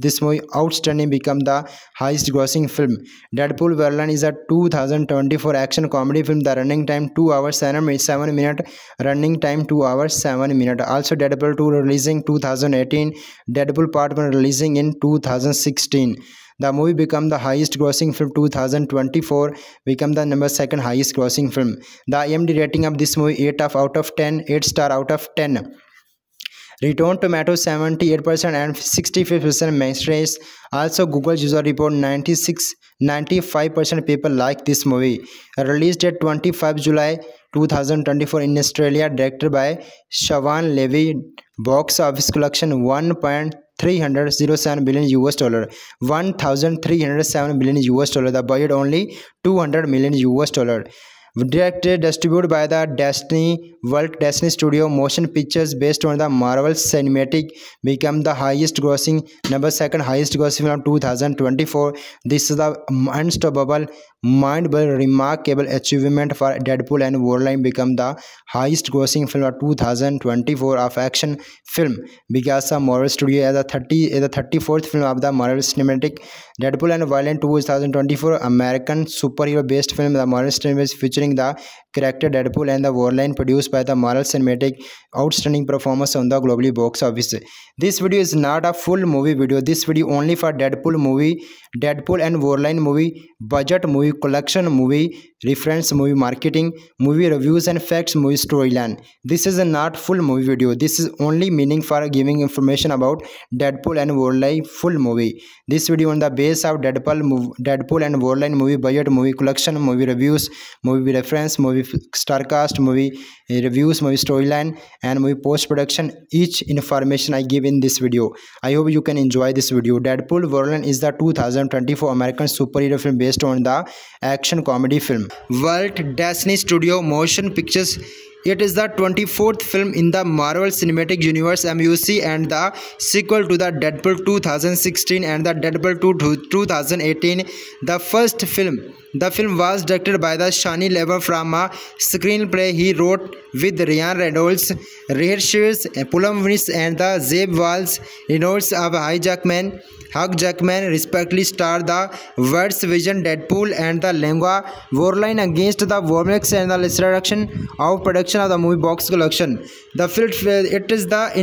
this movie outstanding become the highest grossing film. Deadpool Verlan is a 2024 action comedy film. The running time 2 hours 7 minutes. Also Deadpool 2 releasing 2018. Deadpool Part 1 releasing in 2016. The movie became the highest grossing film 2024, become the number 2nd highest grossing film. The IMDb rating of this movie 8 star out of 10. Rotten Tomatoes 78% and 65% mainstream. Also Google user report 95% people like this movie. Released date 25 July 2024 in Australia. Directed by Shawn Levy. Box office collection 1.307 billion US dollar. 1,307 billion US dollar. The budget only 200 million US dollar. Directed, distributed by the Walt Disney Studio Motion Pictures, based on the Marvel Cinematic, become the highest grossing, number 2nd highest grossing film of 2024. This is the unstoppable, mind-blowing, remarkable achievement for Deadpool and Wolverine, become the highest grossing film of 2024 of action film. Because the Marvel Studio as the 34th film of the Marvel Cinematic. Deadpool and Wolverine 2024 American superhero-based film. The Marvel Cinematic featuring the character Deadpool and the Wolverine, produced by the Marvel Cinematic, outstanding performance on the globally box office. This video is not a full movie video. This video only for Deadpool movie, Deadpool and Wolverine movie, budget movie, collection movie, reference movie, marketing, movie reviews and facts, movie storyline. This is a not full movie video. This is only meaning for giving information about Deadpool and Wolverine full movie. This video on the base of Deadpool and Wolverine movie, budget movie, collection movie, reviews, movie reference, movie starcast, movie reviews, movie storyline and movie post-production. Each information I give in this video. I hope you can enjoy this video. Deadpool: Wolverine is the 2024 American superhero film based on the action comedy film Walt Disney Studio Motion Pictures. It is the 24th film in the Marvel Cinematic Universe (MCU) and the sequel to the Deadpool 2016 and the Deadpool 2018. The first film. The film was directed by the Shawn Levy from a screenplay he wrote with Ryan Reynolds, Rhett Reese, and the Zeb Wells. Reynolds of Hugh Jackman respectively star the words vision Deadpool and the Lengua Warline against the Vormix and the destruction of production of the movie box collection. The film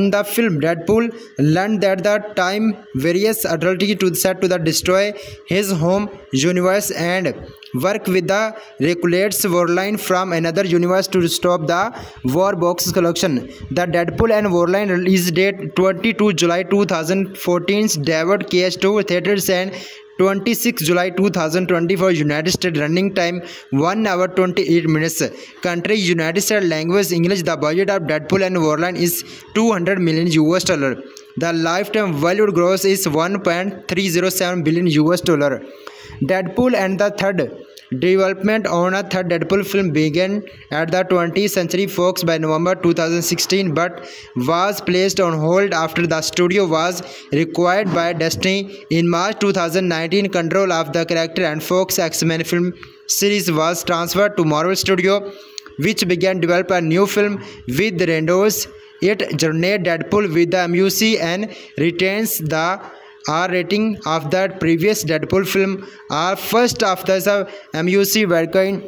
in the film Deadpool learned that the time various authorities to set to the destroy his home universe and work with the regulates Warline from another universe to stop the war box collection. The Deadpool and Warline release date 22 July 2014 David H. Koch Theaters and 26 July 2024 United States. Running time 1 hour 28 minutes. Country United States. Language English. The budget of Deadpool and Warline is $200 million. The lifetime value gross is $1.307 billion. Deadpool and the third. Development on a third Deadpool film began at the 20th Century Fox by November 2016 but was placed on hold after the studio was required by Disney. In March 2019, control of the character and Fox X-Men film series was transferred to Marvel Studio, which began developing a new film with Reynolds. It journeyed Deadpool with the MCU and retains the R rating of that previous Deadpool film. Our first after the MCU working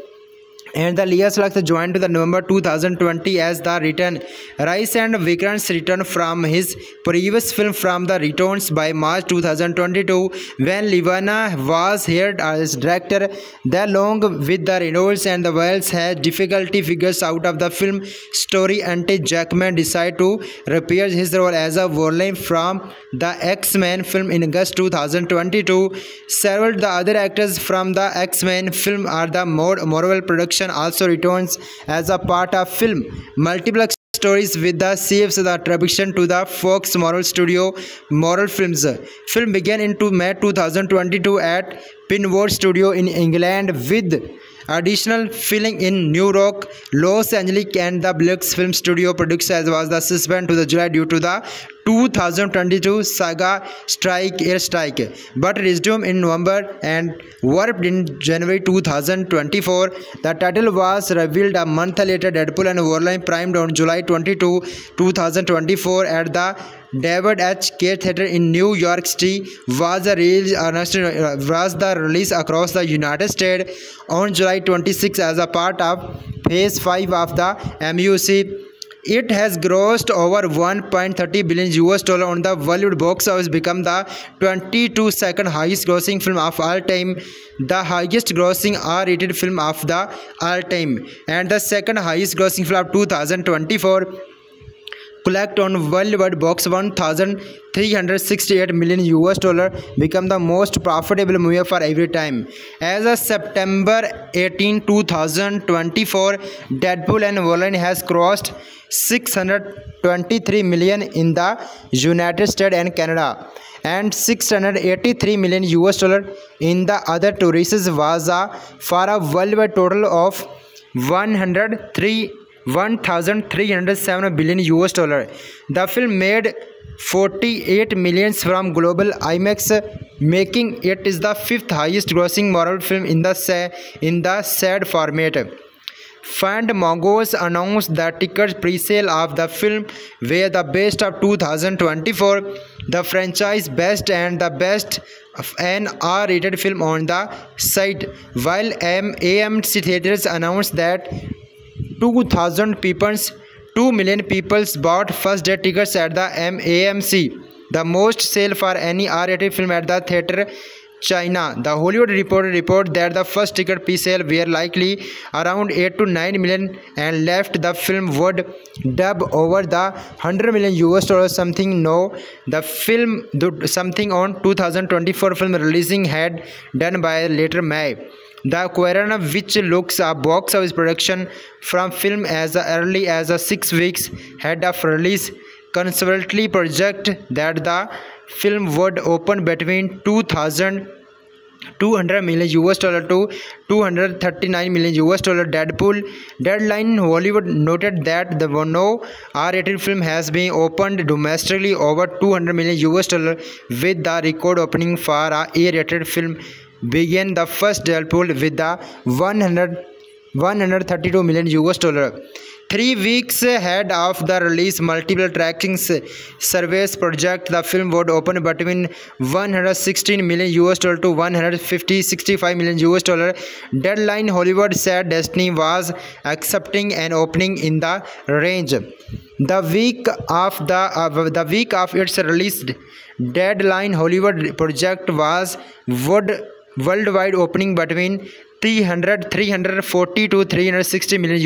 and the Leah Slux joined to the November 2020 as the return. Rice and Vikrant's return from his previous film from the returns by March 2022 when Livana was hired as director. The long with the Reynolds and the Wells had difficulty figures out of the film story until Jackman decided to repair his role as a Wolverine from the X-Men film in August 2022. Several the other actors from the X-Men film are the Marvel production also returns as a part of film multiplex stories with the saves the attraction to the Fox Marvel Studio Marvel Films. Film began in May 2022 at Pinewood Studio in England with additional filming in New York, Los Angeles and the Blake Film Studio. Production was the suspended to the July due to the 2022 saga strike airstrike but resumed in November and warped in January 2024. The title was revealed a month later. Deadpool and Wolverine primed on July 22, 2024 at the David H. Koch Theater in New York City was the release across the United States on July 26 as a part of Phase 5 of the MCU. It has grossed over $1.30 billion on the Hollywood box office, become the 22nd highest grossing film of all time, the highest grossing R-rated film of the all time, and the second highest grossing film of 2024. Collect on worldwide box $1,368 million, become the most profitable movie for every time. As of September 18, 2024, Deadpool and Wolverine has crossed $623 million in the United States and Canada and $683 million in the other two races was for a worldwide total of $1,307 billion. The film made 48 million from global IMAX, making it is the fifth highest grossing Marvel film in the SAD format. Fandango's announced the ticket pre-sale of the film were the best of 2024, the franchise best and the best of an R-rated film on the site, while AMC Theatres announced that 2 million people bought first day tickets at the AMC, the most sale for any R-rated film at the theater China. The Hollywood Reporter reported that the first ticket pre-sale were likely around 8 to 9 million and left the film would dub over the $100 million something. No, the film something on 2024 film releasing had done by later May. The Quarantine, which looks a box office production from film as early as 6 weeks ahead of release, conservatively project that the film would open between $200 million to $239 million. Deadline Hollywood noted that the no R-rated film has been opened domestically over $200 million, with the record opening for a A-rated film began the first Deadpool with the $132 million. 3 weeks ahead of the release, multiple tracking surveys project the film would open between $116 million to $165 million. Deadline Hollywood said Disney was accepting an opening in the range. The week of its release, Deadline Hollywood project was worldwide opening between $340 to $360 million.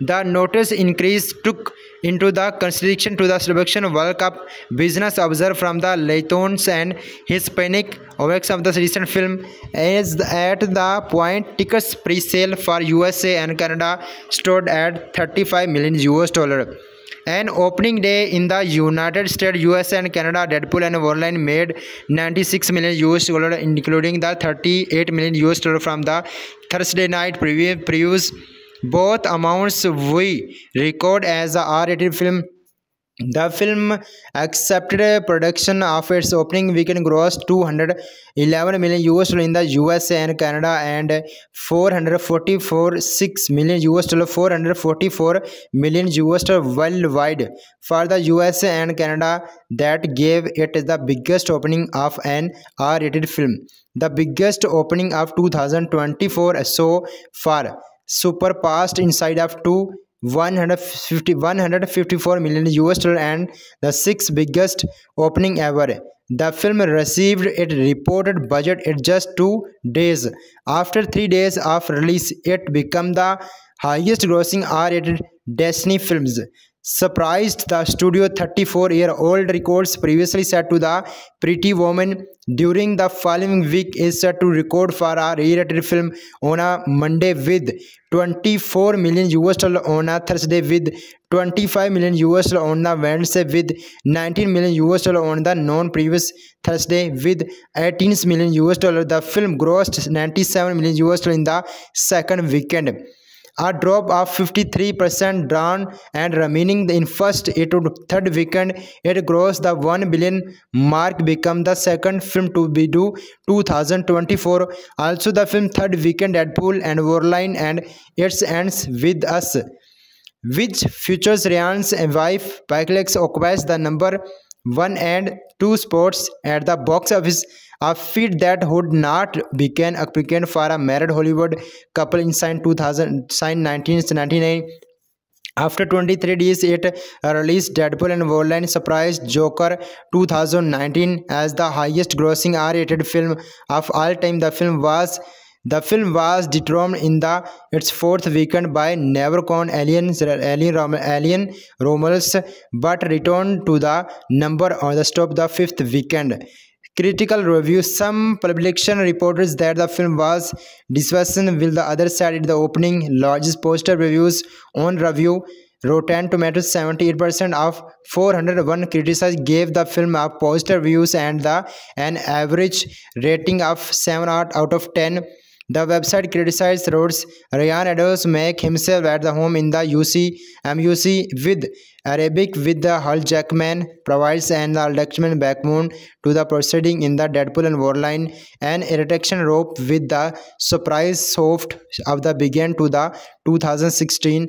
The notice increase took into the consideration to the selection World Cup business observed from the Latinos and Hispanic works of the recent film. As at the point, tickets pre-sale for USA and Canada stood at $35 million. An opening day in the United States, USA and Canada, Deadpool and Wolverine made $96 million, including the $38 million from the Thursday night previews. Both amounts we record as a R-rated film. The film accepted production of its opening weekend grossed $211 million in the USA and Canada and $444 million worldwide. For the USA and Canada, that gave it the biggest opening of an R-rated film, the biggest opening of 2024 so far, surpassed inside of $154 million and the sixth biggest opening ever. The film received its reported budget in just 2 days. After 3 days of release, it became the highest grossing R-rated Disney films. Surprised the studio, 34-year-old records previously set to the Pretty Woman during the following week is set to record for a rated film on a Monday with $24 million, on a Thursday with $25 million, on the Wednesday with $19 million, on the non-previous Thursday with $18 million. The film grossed $97 million in the second weekend, a drop of 53% down, and remaining in first to third weekend, it grossed the 1 billion mark, become the second film to be due 2024. Also the film third weekend, Deadpool and Wolverine and It Ends with Us, which features Ryan's wife, Pyklex, occupies the number 1 and 2 spots at the box office, a feat that would not become applicant for a married Hollywood couple in 1999. After 23 days, it released Deadpool and Wolverine surprised Joker 2019 as the highest grossing R-rated film of all time. The film was determined in its fourth weekend by Nevercon Alien Romulus, but returned to the number on the stop the fifth weekend. Critical review: some publication reported that the film was disappointing, while the other said the opening lodges positive reviews on review. Rotten Tomatoes, 78% of 401 critics gave the film a positive reviews and an average rating of 7 out of 10. The website criticized Rhodes. Ryan Reynolds make himself at the home in the MUC with Arabic, with the Hugh Jackman provides an Dutchman backbone to the proceeding in the Deadpool and Wolverine, an irritation rope with the surprise soft of the began to the 2016.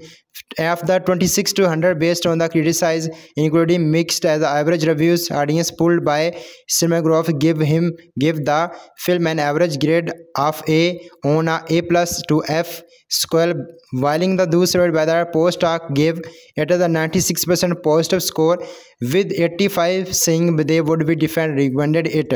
Of the 26 to 100 based on the criticized, including mixed as the average reviews, audience pooled by cinematograph give the film an average grade of A on a A+ to F score, while the doomed by the post hoc gave it the 96% positive score, with 85 saying they would be defended recommended it.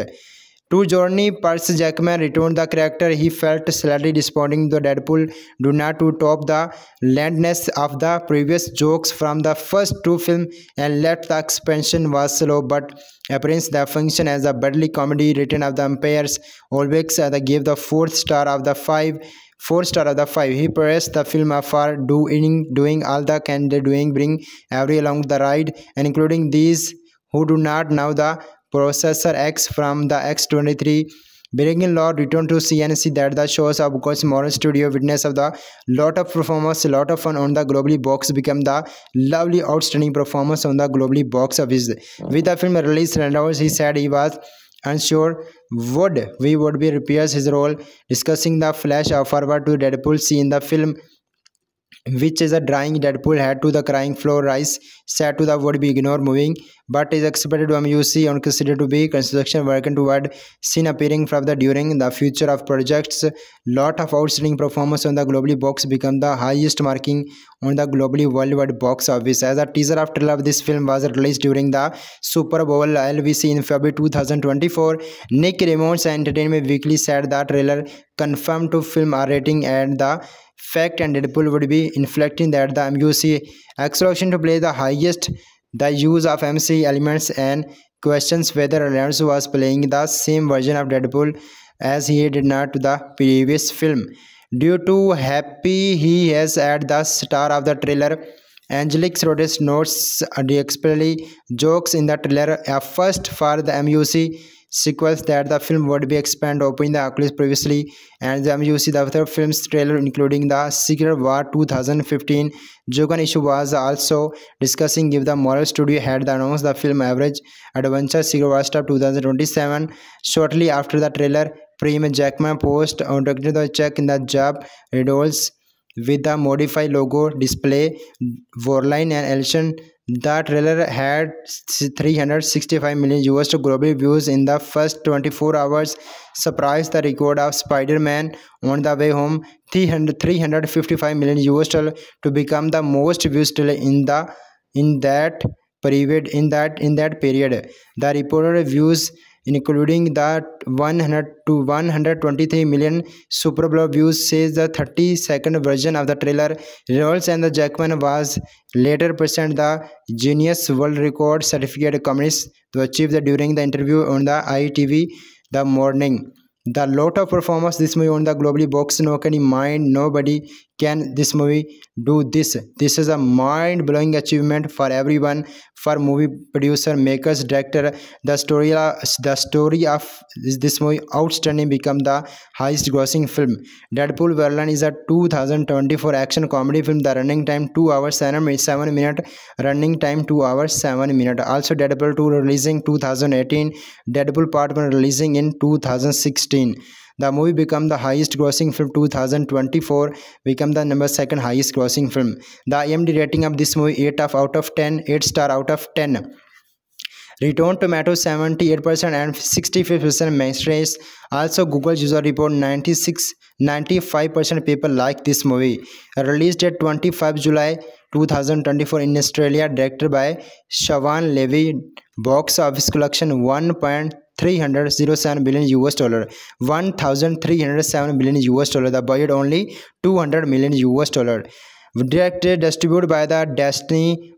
To Journey, Percy Jackman returned the character. He felt slightly disappointing. The Deadpool do not to top the landness of the previous jokes from the first two films and left the expansion was slow but appearance the function as a badly comedy written of the umpires. Always gave the four star of the five. He praised the film for doing all the can doing, bring every along the ride, and including these who do not know the Processor X from the X23. Breaking Law returned to CNC that the shows of course Marvel Studio witness of the lot of performance, lot of fun on the globally box become the lovely outstanding performance on the globally box office. With the film release, Reynolds he said he was unsure would be repairs his role, discussing the flash of forward to Deadpool see in the film, which is a drawing Deadpool head to the crying floor rise said to the would be ignore moving but is expected to amuse and considered to be construction working toward scene appearing from the during the future of projects. Lot of outstanding performance on the globally box become the highest marking on the globally worldwide box office. As a teaser of trailer of this film was released during the Super Bowl LVC in February 2024, Nick Ramones and Entertainment Weekly said that trailer confirmed to film R rating and the fact and Deadpool would be inflecting that the MUC acceleration to play the highest, the use of MC elements and questions whether Reynolds was playing the same version of Deadpool as he did not to the previous film. Due to happy he has at the star of the trailer, Angelique Rodriguez notes the jokes in the trailer a first for the MUC sequels that the film would be expanded opening the Oculus previously and the MUC the other film's trailer including the Secret War 2015. Joker issue was also discussing if the Marvel Studio had announced the film average adventure Secret War Stuff 2027 shortly after the trailer. Premium Jackman post on the check in the job Riddles with the modified logo display Warline and Elson. The trailer had 365 million US global views in the first 24 hours, surpassed the record of Spider-Man on the way home 355 million US to become the most views in that period. The reported views including the 100 to 123 million Super Bowl views says the 30-second version of the trailer. Reynolds and the Jackman was later present the Guinness World Record certificate communist to achieve the during the interview on the ITV the morning. The lot of performance this movie on the globally box, no can mind, nobody can this movie do this. This is a mind-blowing achievement for everyone, for movie producer, makers, director. The story of this movie outstanding become the highest grossing film. Deadpool Verlan is a 2024 action comedy film. The running time 2 hours 7 minutes. Also Deadpool 2 releasing 2018. Deadpool Part 1 releasing in 2016. The movie became the highest grossing film 2024, become the number 2nd highest grossing film. The IMDb rating of this movie 8 out of 10, 8 star out of 10. Rotten Tomatoes 78% and 65% mainstreams. Also Google user report 95% people like this movie. Released date 25 July 2024 in Australia, directed by Shawn Levy. Box office collection 1.307 billion US dollar, 1,307 billion US dollar. The budget only 200 million US dollar. Directed, distributed by the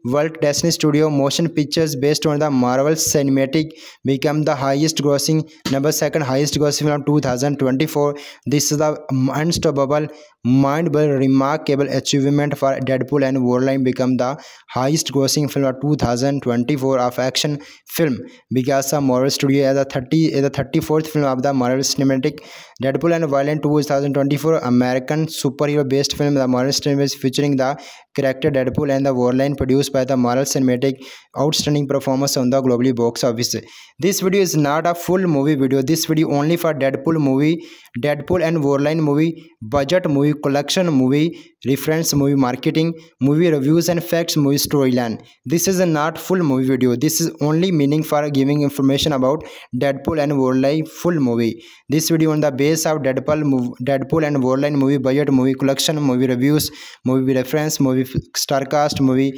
Walt Disney Studio Motion Pictures based on the Marvel Cinematic, become the highest grossing, number 2nd highest grossing film 2024. This is the unstoppable, mind-blowing, remarkable achievement for Deadpool and Wolverine become the highest grossing film of 2024 of action film. Because the Marvel Studio as the 34th film of the Marvel Cinematic. Deadpool and Wolverine 2024 American superhero-based film. The Marvel Cinematic is featuring the character Deadpool and the Wolverine produced by the Marvel Cinematic. Outstanding performance on the globally box office. This video is not a full movie video. This video only for Deadpool movie, Deadpool and Wolverine movie, budget movie, collection movie, reference movie, marketing movie, reviews and facts, movie storyline. This is a not full movie video. This is only meaning for giving information about Deadpool and Wolverine full movie. This video on the base of Deadpool and Wolverine movie, budget movie, collection movie, reviews movie, reference movie, star cast movie,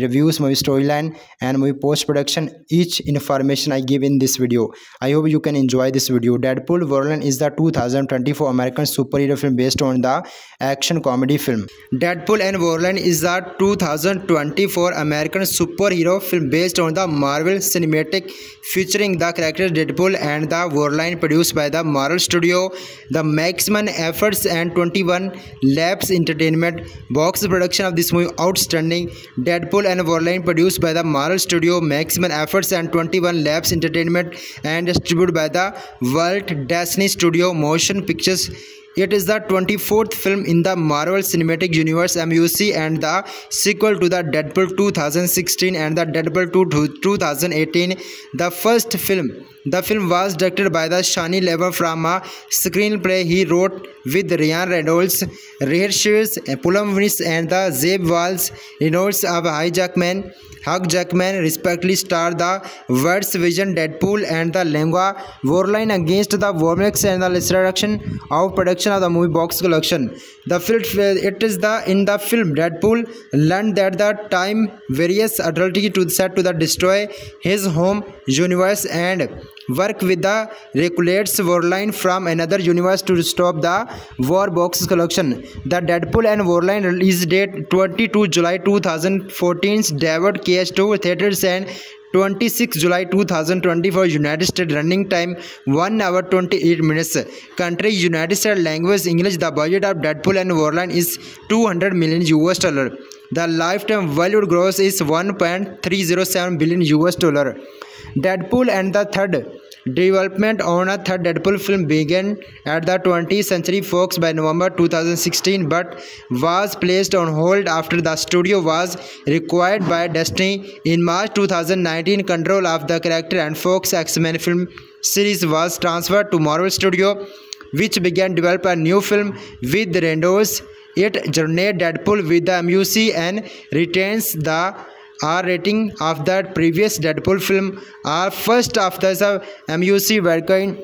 movie reviews, movie storyline and movie post-production, each information I give in this video. I hope you can enjoy this video. Deadpool Wolverine is the 2024 American superhero film based on the action comedy film. Deadpool and Wolverine is the 2024 American superhero film based on the Marvel Cinematic featuring the characters Deadpool and the Wolverine, produced by the Marvel Studio, the Maximum Efforts and 21 Labs Entertainment. Box production of this movie outstanding. Deadpool and Wolverine, produced by the Marvel Studio, Maximum Efforts and 21 Labs Entertainment, and distributed by the Walt Disney Studio Motion Pictures. It is the 24th film in the Marvel Cinematic Universe MCU and the sequel to the Deadpool 2016 and the Deadpool 2018. The first film. The film was directed by the Shawn Levy from a screenplay he wrote with Ryan Reynolds, Rhett Reese, and the Zeb Wells. Reynolds of Hugh Jackman respectively star the words vision Deadpool and the Lengua Warline against the Wormlex and the resurrection of production of the movie box collection. The film, in the film Deadpool learned that the time various authorities to set to the destroy his home universe and work with the regulates Wolverine from another universe to stop the war box collection. The Deadpool and Wolverine release date 22 July 2014's David H. Koch Theaters and 26 July 2024 United States. Running time 1 hour 28 minutes. Country United States. Language English. The budget of Deadpool and Wolverine is $200 million. The lifetime value gross is $1.307 billion. Deadpool and the third. Development on a third Deadpool film began at the 20th Century Fox by November 2016 but was placed on hold after the studio was required by Disney. In March 2019, control of the character and Fox X-Men film series was transferred to Marvel Studio, which began developing a new film with Reynolds. It journeyed Deadpool with the MCU and retains the R rating of that previous Deadpool film. Our first after the MCU Wolverine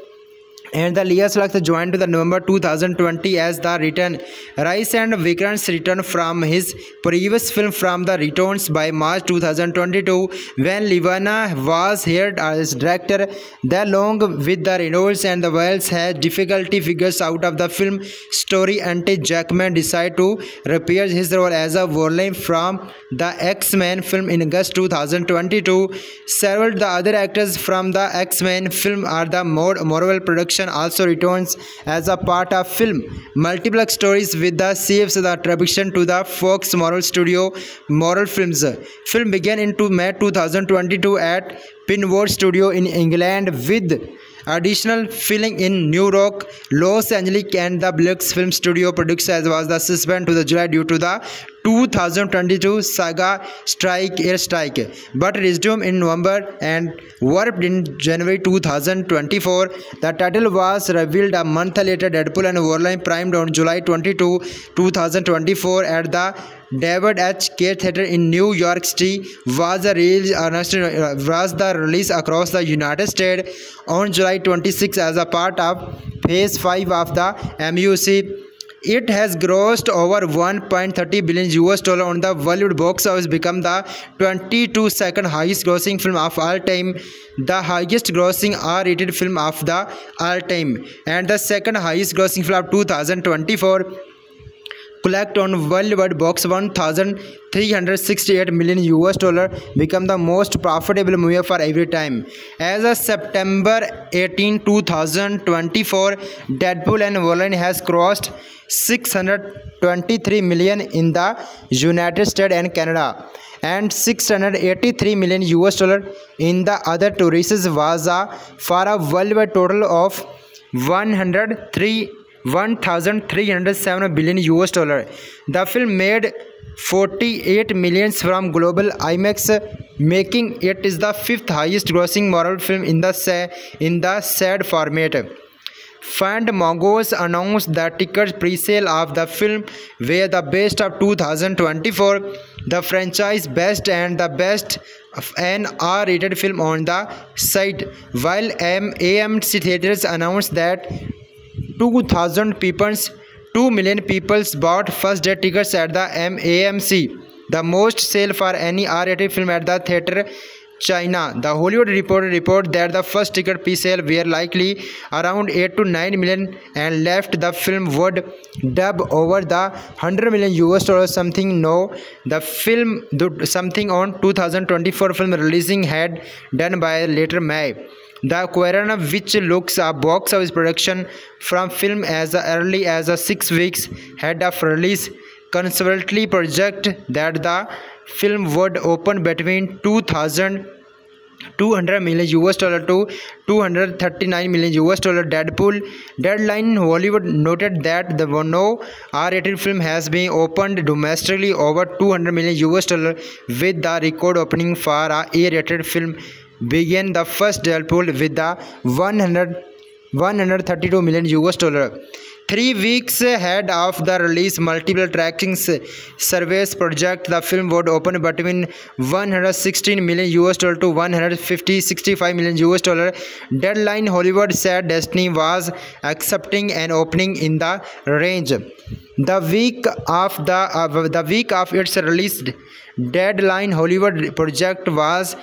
and the Lea Slux joined to the November 2020 as the return. Rice and Vikrant's return from his previous film from the returns by March 2022 when Livana was hired as director. The long with the Reynolds and the Wells had difficulty figures out of the film story until Jackman decided to repair his role as a Wolverine from the X-Men film in August 2022. Several the other actors from the X-Men film are the more Marvel production also returns as a part of film. Multiple stories with the saves the attribution to the Fox Marvel Studio Marvel Films. Film began in May 2022 at Pinewood Studio in England with additional filming in New York, Los Angeles and the Blake Film Studio. Production was the suspended to the July due to the 2022 saga air strike but resumed in November and warped in January 2024. The title was revealed a month later. Deadpool and Wolverine primed on July 22, 2024 at the David H. Koch Theater in New York City was the release across the United States on July 26 as a part of Phase 5 of the MCU. It has grossed over $1.30 billion on the Hollywood box office, become the 22nd highest grossing film of all time, the highest grossing R-rated film of the all time, and the second highest grossing film of 2024. Collect on worldwide box $1,368 million, become the most profitable movie for every time. As of September 18, 2024, Deadpool and Wolverine has crossed 623 million in the United States and Canada and $683 million in the other tourists was for a worldwide total of 1,307 billion US dollar. The film made 48 millions from global IMAX, making it is the fifth highest grossing Marvel film in the SAD format. Fandango announced the ticket pre-sale of the film were the best of 2024, the franchise best and the best of an R-rated film on the site, while AMC Theatres announced that 2 million people bought first day tickets at the AMC the most sale for any R-rated film at the theater China. The Hollywood Reporter reported that the first ticket pre-sale were likely around 8 to 9 million and left the film would dub over the $100 million something. No, the film did something on 2024 film releasing had done by later May. The Quarantine, which looks a box office production from film as early as 6 weeks ahead of release, conservatively project that the film would open between $200 million to $239 million. Deadpool. Deadline Hollywood noted that the no R-rated film has been opened domestically over $200 million, with the record opening for a A-rated film began the first Deadpool with the $132 million. 3 weeks ahead of the release, multiple tracking surveys project the film would open between $116 million to $165 million. Deadline Hollywood said Disney was accepting an opening in the range. The week of its release, Deadline Hollywood project was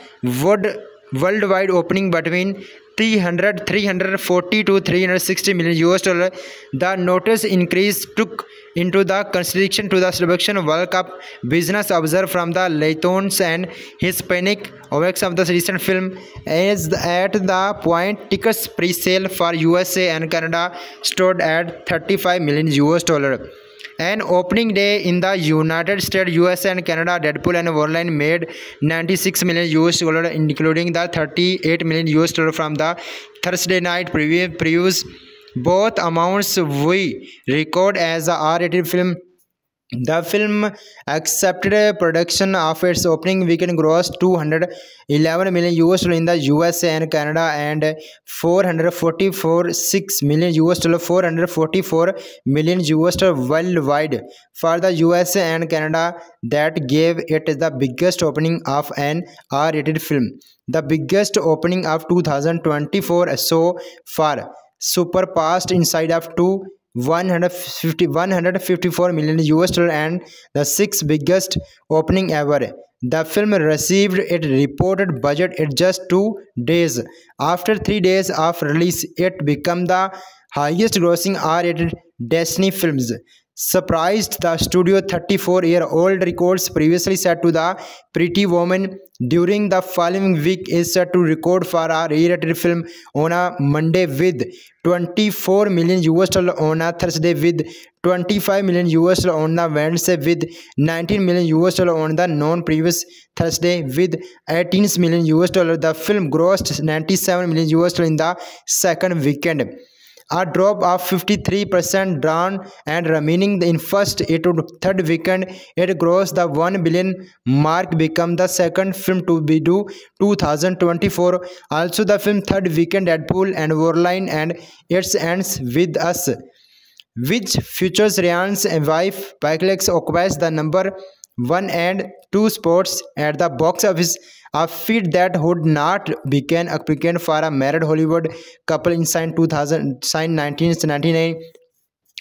worldwide opening between $340 to $360 million. The notice increase took into the consideration to the selection World Cup business observed from the Latinos and Hispanic works of the recent film is at the point tickets pre-sale for USA and Canada stood at $35 million. An opening day in the United States, USA and Canada, Deadpool and Wolverine made $96 million, including the $38 million from the Thursday night previews. Both amounts we record as a R-rated film. The film accepted a production of its opening weekend gross $211 million in the USA and Canada and $444 million worldwide. For the USA and Canada, that gave it the biggest opening of an R-rated film, the biggest opening of 2024 so far, surpassed inside of $154 million and the sixth biggest opening ever. The film received its reported budget in just 2 days. After 3 days of release, it became the highest grossing R-rated Disney films. Surprised the studio, 34-year-old records previously set to the Pretty Woman during the following week is set to record for a rated film on a Monday with $24 million, on a Thursday with $25 million, on the Wednesday with $19 million, on the non-previous Thursday with $18 million. The film grossed $97 million in the second weekend, a drop of 53% down, and remaining in first to third weekend, it crossed the 1 billion mark, become the second film to be due 2024. Also, the film third weekend Deadpool and Wolverine and It Ends with Us, which features Ryan's wife Blake, occupies the number 1 and 2 spots at the box office, a feat that would not become applicant for a married Hollywood couple in 1999.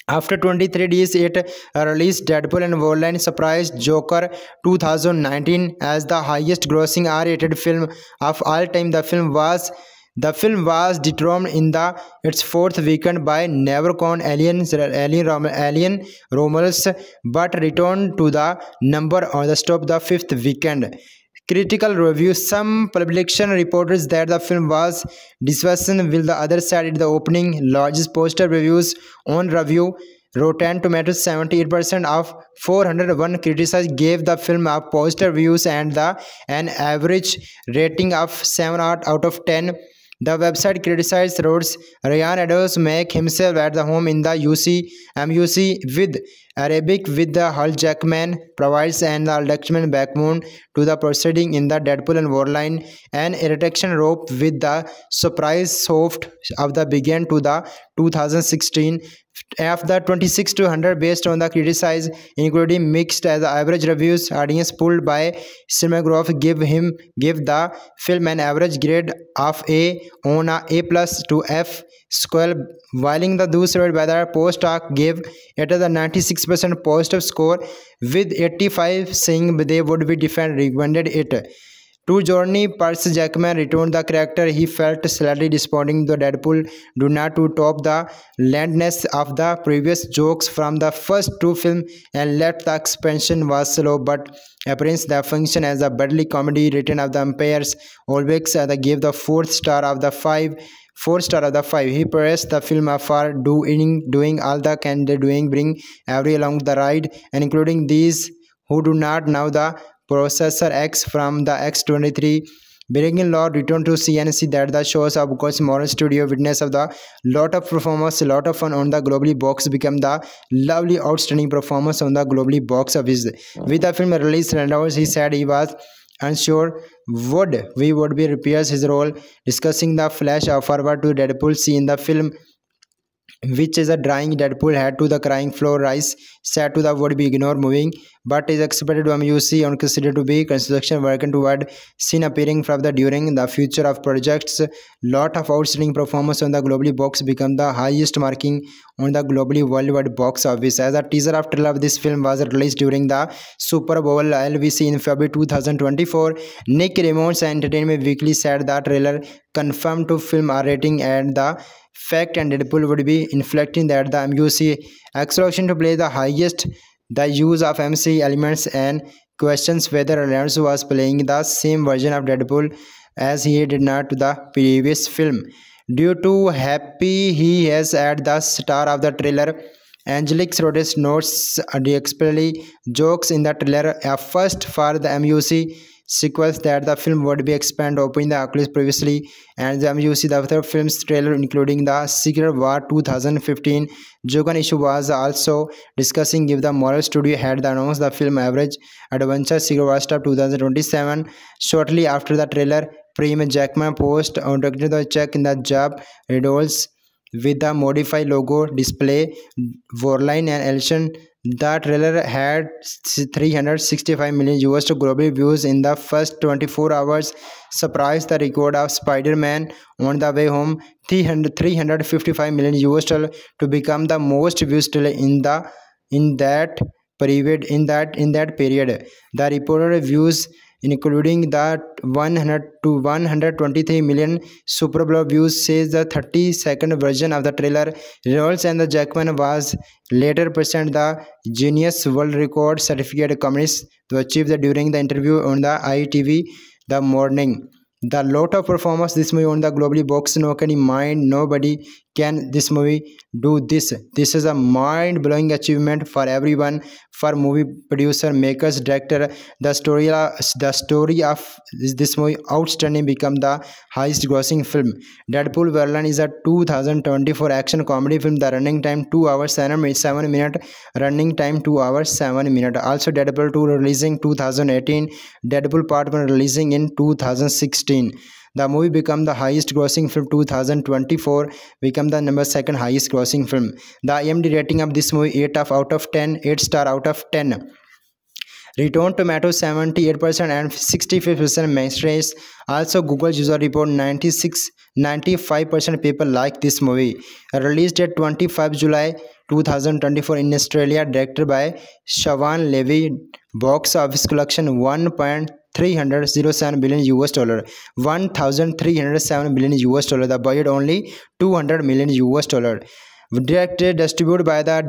After 23 days, it released Deadpool and Wolverine surprised Joker 2019 as the highest grossing R-rated film of all time. The film was determined in its fourth weekend by Nevercon Alien Romulus, but returned to the number on the top the fifth weekend. Critical review. Some publication reported that the film was disappointing, while the other side at the opening largest poster reviews on review. Rotten Tomatoes, 78% of 401 criticized gave the film a positive reviews and an average rating of 7 out of 10. The website criticized Rhodes. Ryan Reynolds make himself at the home in the MUC with Arabic, with the Hugh Jackman provides an electric backbone to the proceeding in the Deadpool and Wolverine, an irritation rope with the surprise soft of the begin to the 2016 Of the 26 to 100 based on the criticized, including mixed as average reviews, audience polled by Cinematograph give the film an average grade of A on a A+ to F scale, while the दूसरे whether post hoc gave it the 96% positive score, with 85 saying they would be different recommended it. To Journey, Hugh Jackman returned the character he felt slightly disappointing to Deadpool do not to top the landness of the previous jokes from the first two films and let the expansion was slow but appearance the function as a badly comedy written of the umpires always gave the four star of the five. He praised the film for doing all the can doing bring every along the ride and including these who do not know the Processor X from the X23 Breaking Law returned to CNC that the shows of Marvel Studio witness of the lot of performers, lot of fun on the globally box become the lovely outstanding performance on the globally box office. With the film release Reynolds, he said he was unsure would be repairs his role, discussing the flash forward to Deadpool see in the film. Which is a drawing Deadpool head to the crying floor rise said to the would be ignored moving but is expected to MUC on considered to be construction working toward scene appearing from the during the future of projects lot of outstanding performance on the globally box become the highest marking on the globally worldwide box office as a teaser of trailer of this film was released during the Super Bowl LVC in February 2024. Nick Ramone's Entertainment Weekly said that trailer confirmed to film R rating and the fact and Deadpool would be inflecting that the MUC acceleration to play the highest the use of MC elements and questions whether Reynolds was playing the same version of Deadpool as he did not to the previous film. Due to happy he has at the star of the trailer Angelique Rodriguez notes the explicitly jokes in the trailer a first for the MUC sequels that the film would be expanded opening the Oculus previously and the MUC the other film's trailer including the Secret War 2015 Joker issue was also discussing if the Marvel Studio had announced the film average adventure Secret War Star 2027 shortly after the trailer Prime Jackman post on the check in the job redoles with the modified logo display Warline and Elson. The trailer had 365 million US global views in the first 24 hours, surpassed the record of Spider-Man on the way home, 355 million US to become the most views in that period. The reported views including the 100 to 123 million Super Bowl views says the 30-second version of the trailer. Reynolds and the Jackman was later present the Guinness World Record certificate communist to achieve the during the interview on the ITV the morning. The lot of performance this movie on the globally box no can mind nobody can this movie do this. This is a mind-blowing achievement for everyone, for movie producer, makers, director. The story of this movie outstanding become the highest grossing film. Deadpool Verlan is a 2024 action comedy film. The running time 2 hours 7 minutes. Also Deadpool 2 releasing 2018. Deadpool Part 1 releasing in 2016. The movie became the highest grossing film 2024, become the number 2nd highest grossing film. The IMDb rating of this movie 8 star out of 10. Rotten Tomatoes 78% and 65% mainstream. Also Google user report 95% people like this movie. Released at 25 July 2024 in Australia, directed by Shawn Levy. Box office collection $1.307 billion. $1,307 billion. The budget only $200 million. Directed distributed by the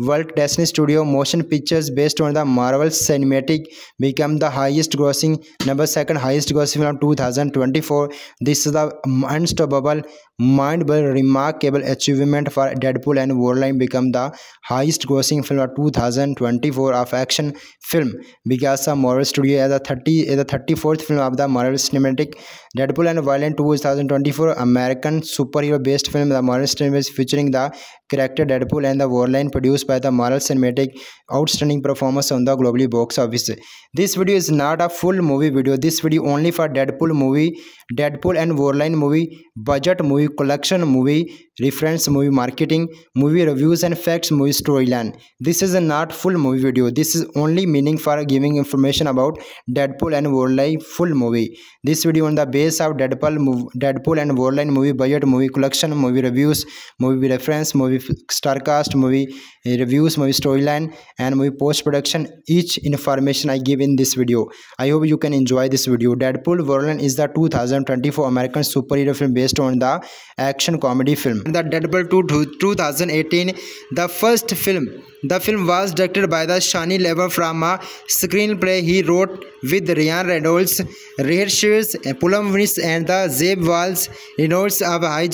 Walt Disney Studio Motion Pictures based on the Marvel Cinematic become the highest grossing number 2nd highest grossing film of 2024. This is the unstoppable mind-blowing remarkable achievement for Deadpool and Wolverine become the highest grossing film of 2024 of action film because the Marvel Studio as the 34th film of the Marvel Cinematic. Deadpool and Wolverine 2024 American superhero based film the Marvel Cinematic featuring the character Deadpool and the Wolverine produced by the Marvel Cinematic outstanding performance on the globally box office. This video is not a full movie video. This video only for Deadpool movie, Deadpool and Wolverine movie, budget movie collection, movie reference, movie marketing, movie reviews and facts, movie storyline. This is not full movie video. This is only meaning for giving information about Deadpool and Wolverine full movie. This video on the base of Deadpool and Wolverine movie budget, movie collection, movie reviews, movie reference, movie starcast, movie reviews, movie storyline and movie post-production. Each information I give in this video. I hope you can enjoy this video. Deadpool Wolverine is the 2024 American superhero film based on the action comedy film. The Deadpool 2 2018, the first film. The film was directed by the Shawn Levy from a screenplay he wrote with Ryan Reynolds, Rhett Reese, and the Zeb Wells. Reynolds of Hugh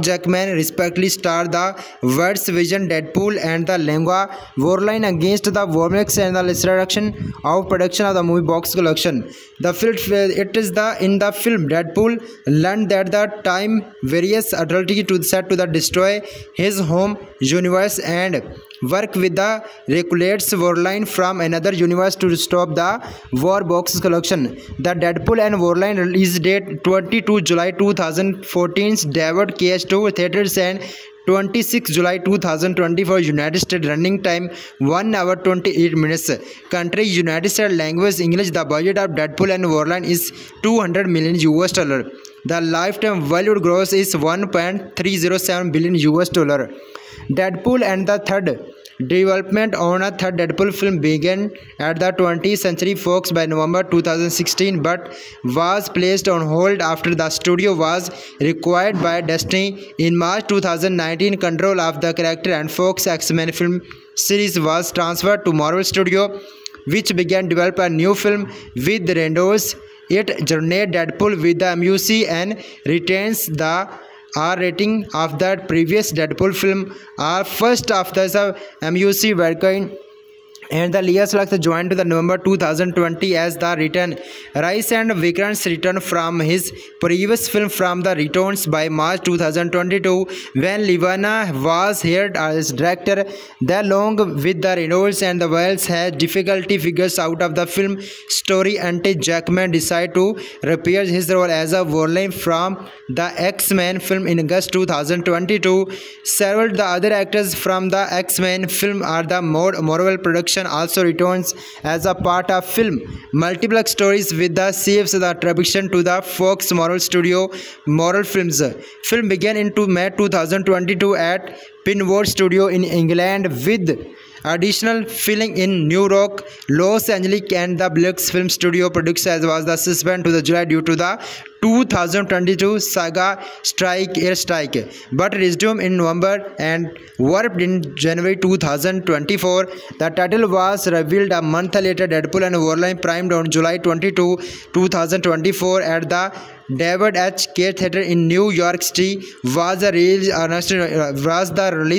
Jackman respectively starred the words vision Deadpool and the Lengua Warline against the Vormix and the destruction of production of the movie box collection. The film in the film Deadpool learned that the time various authorities to set to the destroy his home universe and work with the regulates Warline from another universe to stop the war box collection. The Deadpool and Warline release date 22 July 2014, David H. Koch Theaters, and 26 July 2024 United States. Running time 1 hour 28 minutes. Country United States. Language English. The budget of Deadpool and Wolverine is $200 million. The lifetime value gross is $1.307 billion. Deadpool and the third. Development on a third Deadpool film began at the 20th Century Fox by November 2016 but was placed on hold after the studio was required by Disney. In March 2019, control of the character and Fox X-Men film series was transferred to Marvel Studio, which began developing a new film with Reynolds. It journeyed Deadpool with the MUC and retains the R rating of that previous Deadpool film. Our first after the MUC Verkine and the Leah Slack joined to the November 2020 as the return. Rice and Vikrant's return from his previous film from the returns by March 2022 when Livana was hired as director. The long with the Reynolds and the Wells had difficulty figures out of the film story until Jackman decided to repair his role as a Wolverine from the X-Men film in August 2022. Several the other actors from the X-Men film are the Marvel production also returns as a part of film. Multiple stories with the shifts the attribution to the Fox Marvel Studio Marvel Films. Film began in May 2022 at Pinewood Studio in England with additional filming in New York, Los Angeles and the Blake Film Studio. Production as was the suspended to the July due to the 2022 saga airstrike but resumed in November and warped in January 2024. The title was revealed a month later. Deadpool and Wolverine primed on July 22, 2024 at the David H. Koch Theater in New York City was the release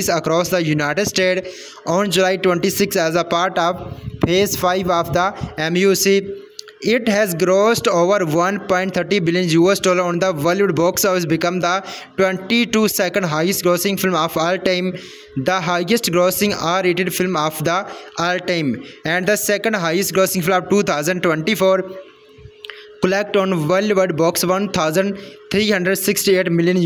across the United States on July 26 as a part of Phase 5 of the MUC. It has grossed over $1.30 billion on the world box office, become the 22nd highest grossing film of all time, the highest grossing R-rated film of the all time, and the second highest grossing film of 2024. Collect on worldwide box $1,368 million,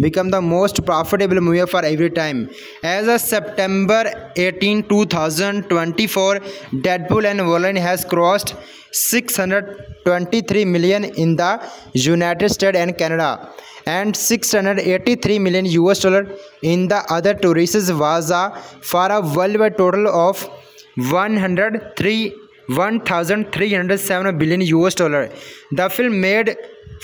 become the most profitable movie for every time. As of September 18, 2024, Deadpool and Wolverine has crossed 623 million in the United States and Canada and $683 million in the other tourists was for a worldwide total of 1,307 billion US dollar. The film made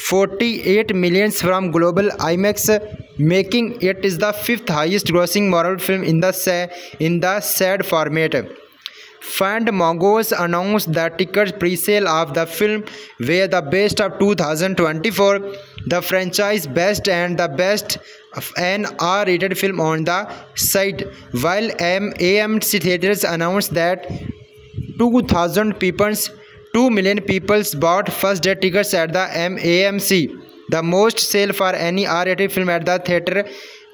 48 million from global IMAX, making it is the fifth highest grossing Marvel film in the sad format. Fandango's announced the ticket pre-sale of the film were the best of 2024, the franchise best and the best of an R-rated film on the site, while AMC Theatres announced that 2 million people bought first day tickets at the AMC, the most sale for any R-rated film at the theater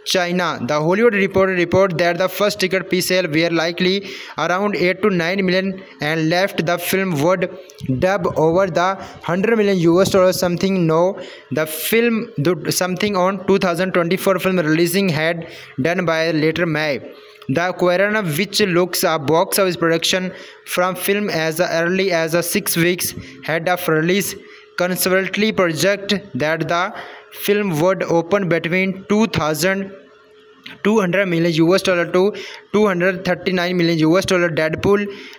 China. The Hollywood Reporter reported that the first ticket pre-sale were likely around 8 to 9 million and left the film would dub over the $100 million something. No, the film did something on 2024 film releasing had done by later May. The Quarantine, which looks a box office production from film as early as 6 weeks ahead of release, conservatively project that the film would open between $200 million to $239 million.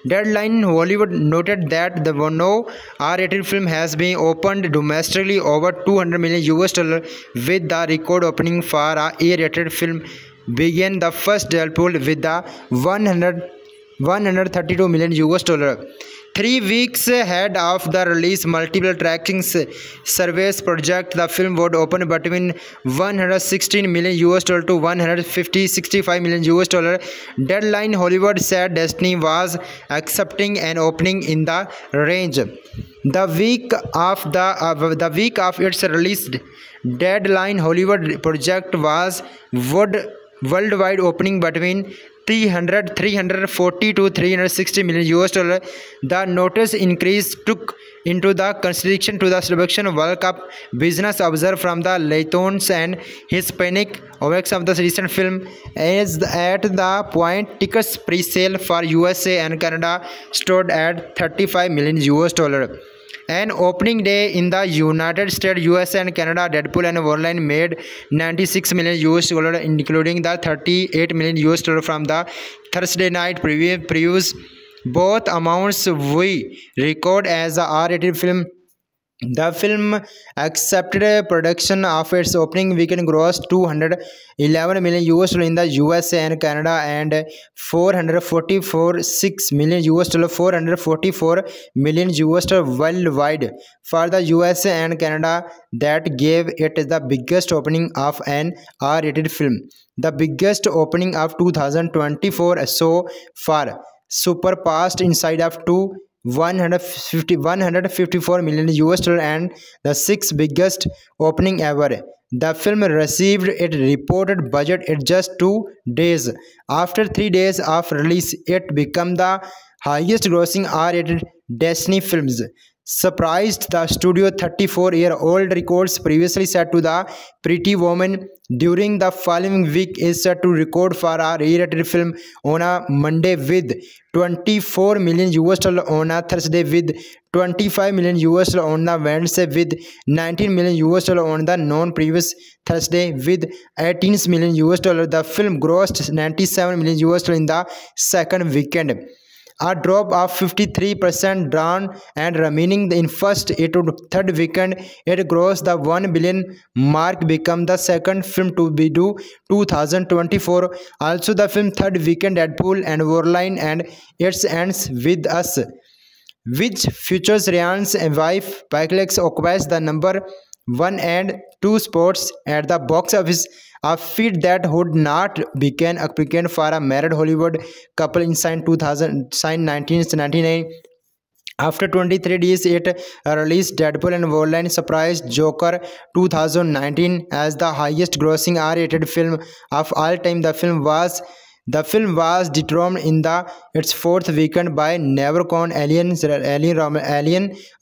Deadline Hollywood noted that the no R-rated film has been opened domestically over $200 million, with the record opening for a A-rated film began the first Deadpool with the $132 million. 3 weeks ahead of the release, multiple tracking surveys project the film would open between $116 million to $165 million. Deadline Hollywood said Disney was accepting an opening in the range. The week of its release, Deadline Hollywood project was would worldwide opening between $340 to $360 million. The notice increase took into the consideration to the Slovakian World Cup business observed from the Latons and Hispanic works of the recent film is at the point tickets pre-sale for USA and Canada stood at $35 million. An opening day in the United States, US and Canada, Deadpool and Wolverine made $96 million, including the $38 million from the Thursday night previews. Both amounts we record as a R-rated film. The film accepted a production of its opening weekend gross $211 million in the USA and Canada and $444 million worldwide. For the USA and Canada, that gave it the biggest opening of an R-rated film, the biggest opening of 2024 so far, surpassed inside of $154 million and the sixth biggest opening ever. The film received its reported budget in just 2 days. After 3 days of release, it became the highest-grossing R-rated Disney films. Surprised the studio, 34-year-old records previously set to the Pretty Woman during the following week is set to record for a rated film on a Monday with $24 million, on a Thursday with $25 million, on the Wednesday with $19 million, on the non-previous Thursday with $18 million. The film grossed $97 million in the second weekend, a drop of 53% down, and remaining in first to third weekend, it crossed the 1 billion mark, become the second film to be due 2024. Also, the film third weekend Deadpool and Wolverine and It Ends with Us, which features Ryan's wife Blake, occupies the number 1 and 2 spots at the box office, a feat that would not become applicant for a married Hollywood couple in 1999. After 23 days, it released Deadpool and Wolverine surprised Joker 2019 as the highest-grossing R-rated film of all time. The film was determined in its fourth weekend by Nevercon Alien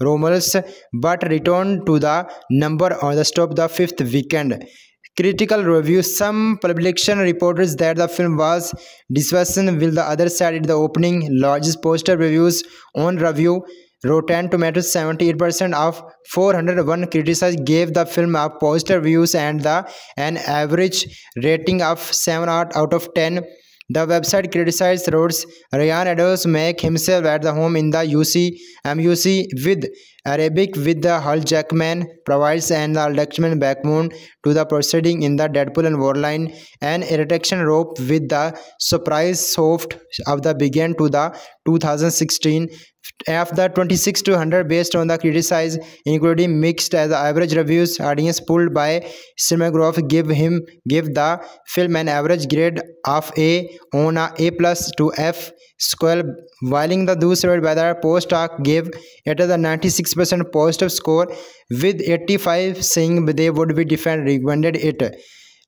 Romulus, but returned to the number on the stop the fifth weekend. Critical review: some publication reported that the film was disappointing, while the other said it the opening largest positive reviews on review. Rotten Tomatoes, 78% of 401 critics gave the film a positive reviews and an average rating of 7 out of 10. The website criticized Rhodes Ryan Reynolds make himself at the home in the MUC with Arabic with the Hugh Jackman provides and the Dutchman backbone to the proceeding in the Deadpool and Wolverine, an irritation rope with the surprise soft of the began to the 2016 of the 26 to 100 based on the criticized, including mixed as the average reviews. Audience polled by CinemaScore give the film an average grade of A on a A+ to F score, while the downside by the postdoc gave it the 96% positive score, with 85 saying they would be recommended it.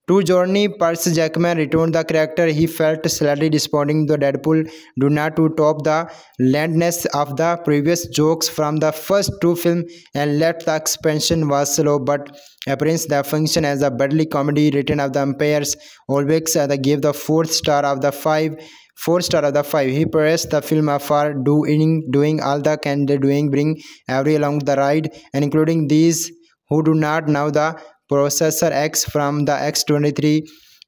To Journey, Percy Jackman returned the character he felt slightly responding to Deadpool do not to top the landness of the previous jokes from the first two films and left the expansion was slow but appearance the function as a badly comedy written of the umpires. Always gave the four star of the five. He praised the film for doing all the can doing, bring every along the ride and including these who do not know the Processor X from the X23.